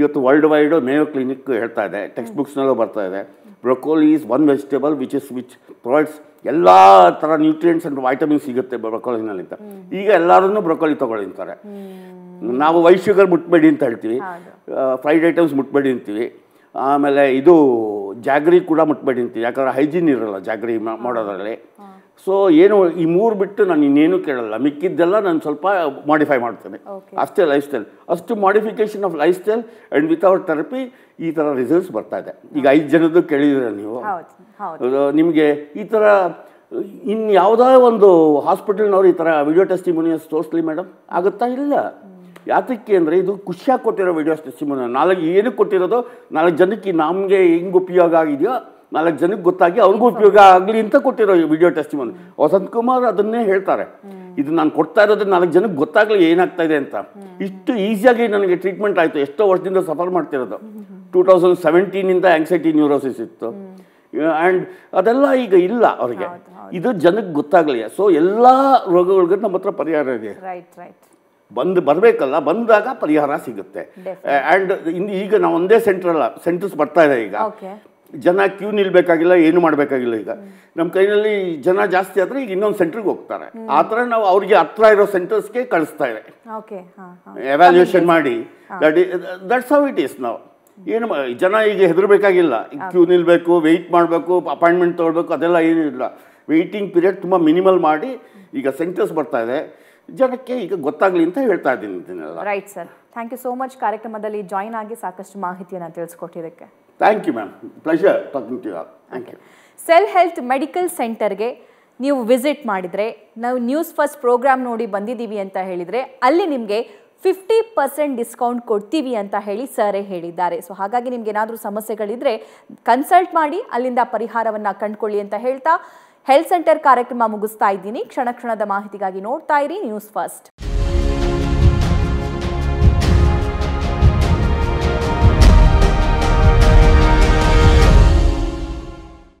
ಇವತ್ತು ವರ್ಲ್ಡ್ ವೈಡು ಮೇಯೋ ಕ್ಲಿನಿಕ್ ಹೇಳ್ತಾ ಇದೆ, ಟೆಕ್ಸ್ಟ್ ಬುಕ್ಸ್ನಲ್ಲೂ ಬರ್ತಾ ಇದೆ, broccoli is one vegetable which provides ಎಲ್ಲ ಥರ ನ್ಯೂಟ್ರಿಯೆಂಟ್ಸ್ ಆ್ಯಂಡ್ ವೈಟಮಿನ್ ಸಿಗುತ್ತೆ ಬ್ರೊಕೋಲಿನಲ್ಲಿ ಅಂತ. ಈಗ ಎಲ್ಲರೂ ಬ್ರೊಕೋಲಿ ತೊಗೊಳ್ತಾರೆ. ನಾವು ವೈಟ್ ಶುಗರ್ ಮುಟ್ಬೇಡಿ ಅಂತ ಹೇಳ್ತೀವಿ, ಫ್ರೈಡ್ ಐಟಮ್ಸ್ ಮುಟ್ಬೇಡಿ ಅಂತೀವಿ, ಆಮೇಲೆ ಇದು ಜಾಗ್ರಿ ಕೂಡ ಮುಟ್ಬೇಡಿ ಅಂತೀವಿ, ಯಾಕಂದರೆ ಹೈಜೀನ್ ಇರೋಲ್ಲ ಜಾಗ್ರಿ ಮಾಡೋದ್ರಲ್ಲಿ. ಸೊ ಏನು ಈ 3 ಬಿಟ್ಟು ನಾನು ಇನ್ನೇನು ಕೇಳಲ್ಲ, ಮಿಕ್ಕಿದ್ದೆಲ್ಲ ನಾನು ಸ್ವಲ್ಪ ಮಾಡಿಫೈ ಮಾಡ್ತೇನೆ ಅಷ್ಟೇ ಲೈಫ್ ಸ್ಟೈಲ್. ಅಷ್ಟು modification of lifestyle and without therapy ಈ ಥರ ರಿಸಲ್ಟ್ಸ್ ಬರ್ತಾ ಇದೆ. ಈಗ 5 ಜನದ್ದು ಕೇಳಿದಿರ ನೀವು, ನಿಮಗೆ ಈ ಥರ ಇನ್ನು ಯಾವುದೋ ಒಂದು ಹಾಸ್ಪಿಟಲ್ನವ್ರು ಈ ಥರ ವಿಡಿಯೋ ಟೆಸ್ಟಿಮೋನಿಯಸ್ ತೋರಿಸ್ಲಿ ಮೇಡಮ್, ಆಗುತ್ತಾ? ಇಲ್ಲ. ಯಾತಕ್ಕೆ ಅಂದರೆ ಇದು ಖುಷಿಯಾಗಿ ಕೊಟ್ಟಿರೋ ವಿಡಿಯೋಸ್ ಟೆಸ್ಟಿಮೋನಿಯಲ್. 4 ಏನಕ್ಕೆ ಕೊಟ್ಟಿರೋದು, 4 ಜನಕ್ಕೆ ನಮಗೆ ಹೆಂಗೆ ಉಪಯೋಗ ಆಗಿದೆಯೋ, 4 ಜನಕ್ಕೆ ಗೊತ್ತಾಗಿ ಅವ್ರಿಗೂ ಉಪಯೋಗ ಆಗಲಿ ಅಂತ ಕೊಟ್ಟಿರೋ ವಿಡಿಯೋ ಟೆಸ್ಟಿಮೋನಿ. ವಸಂತ್ ಕುಮಾರ್ ಅದನ್ನೇ ಹೇಳ್ತಾರೆ, ಇದು ನಾನು ಕೊಡ್ತಾ ಇರೋದು 4 ಜನಕ್ಕೆ ಗೊತ್ತಾಗಲಿ ಏನಾಗ್ತಾ ಇದೆ ಅಂತ. ಇಷ್ಟು ಈಸಿಯಾಗಿ ನನಗೆ ಟ್ರೀಟ್ಮೆಂಟ್ ಆಯಿತು. ಎಷ್ಟೋ ವರ್ಷದಿಂದ ಸಫರ್ ಮಾಡ್ತಿರೋದು, 2017ಇಂದ ಆ್ಯಂಗ್ಸೈಟಿ ನ್ಯೂರೋಸಿಸ್ ಇತ್ತು ಆ್ಯಂಡ್ ಅದೆಲ್ಲ ಈಗ ಇಲ್ಲ ಅವರಿಗೆ, ಇದು ಜನಕ್ಕೆ ಗೊತ್ತಾಗಲಿ. ಸೊ ಎಲ್ಲ ರೋಗಗಳಿಗೆ ನಮ್ಮ ಹತ್ರ ಪರಿಹಾರ ಇದೆ. ಬರಬೇಕಲ್ಲ, ಬಂದಾಗ ಪರಿಹಾರ ಸಿಗುತ್ತೆ. ಆ್ಯಂಡ್ ಇನ್ನು ಈಗ ನಾವು ಒಂದೇ ಸೆಂಟರ್ಸ್ ಬರ್ತಾ ಇದೆ. ಈಗ ಜನ ಕ್ಯೂ ನಿಲ್ಬೇಕಾಗಿಲ್ಲ, ಏನು ಮಾಡಬೇಕಾಗಿಲ್ಲ. ಈಗ ನಮ್ಮ ಕೈನಲ್ಲಿ ಜನ ಜಾಸ್ತಿ ಆದರೆ ಈಗ ಇನ್ನೊಂದು ಸೆಂಟ್ರಿಗೆ ಹೋಗ್ತಾರೆ. ಆ ಥರ ನಾವು ಅವ್ರಿಗೆ ಹತ್ರ ಇರೋ ಸೆಂಟರ್ಸ್ಗೆ ಕಳಿಸ್ತಾ ಇದೆ, ಎವ್ಯಾಲ್ಯೂಯೇಷನ್ ಮಾಡಿ. That's how it is. ನಾವು ಏನು ಜನ ಈಗ ಹೆದರಬೇಕಾಗಿಲ್ಲ, ಕ್ಯೂ ನಿಲ್ಬೇಕು, ವೆಯ್ಟ್ ಮಾಡಬೇಕು, ಅಪಾಯಿಂಟ್ಮೆಂಟ್ ತೊಗೊಳ್ಬೇಕು, ಅದೆಲ್ಲ ಏನಿಲ್ಲ. ವೆಯ್ಟಿಂಗ್ ಪೀರಿಯಡ್ ತುಂಬ ಮಿನಿಮಲ್ ಮಾಡಿ ಈಗ ಸೆಂಟರ್ಸ್ ಬರ್ತಾ ಇದೆ. ಜನಕ್ಕೆ ಈಗ ಗೊತ್ತಾಗಲಿ ಅಂತ ಹೇಳ್ತಾ ಇದ್ದೀನಿ. Right sir, thank you so much ಕಾರ್ಯಕ್ರಮದಲ್ಲಿ ಜಾಯಿನ್ ಆಗಿ ಸಾಕಷ್ಟು ಮಾಹಿತಿಯನ್ನು ತಿಳಿಸ್ಕೊಟ್ಟಿದ್ದಕ್ಕೆ. Thank you ma'am, pleasure talking to you. Thank you. Cell health medical ಸೆಂಟರ್ಗೆ ನೀವು ವಿಸಿಟ್ ಮಾಡಿದರೆ, ನಾವು ನ್ಯೂಸ್ ಫಸ್ಟ್ ಪ್ರೋಗ್ರಾಮ್ ನೋಡಿ ಬಂದಿದ್ದೀವಿ ಅಂತ ಹೇಳಿದರೆ ಅಲ್ಲಿ ನಿಮಗೆ 50% ಡಿಸ್ಕೌಂಟ್ ಕೊಡ್ತೀವಿ ಅಂತ ಹೇಳಿ ಸರೇ ಹೇಳಿದ್ದಾರೆ. ಸೊ ಹಾಗಾಗಿ ನಿಮ್ಗೆ ಏನಾದರೂ ಸಮಸ್ಯೆಗಳಿದ್ದರೆ ಕನ್ಸಲ್ಟ್ ಮಾಡಿ ಅಲ್ಲಿಂದ ಪರಿಹಾರವನ್ನು ಕಂಡುಕೊಳ್ಳಿ ಅಂತ ಹೇಳ್ತಾ ಹೆಲ್ತ್ ಸೆಂಟರ್ ಕಾರ್ಯಕ್ರಮ ಮುಗಿಸ್ತಾ ಇದ್ದೀನಿ. ಕ್ಷಣ ಕ್ಷಣದ ಮಾಹಿತಿಗಾಗಿ ನೋಡ್ತಾ ಇರಿ ನ್ಯೂಸ್ ಫಸ್ಟ್.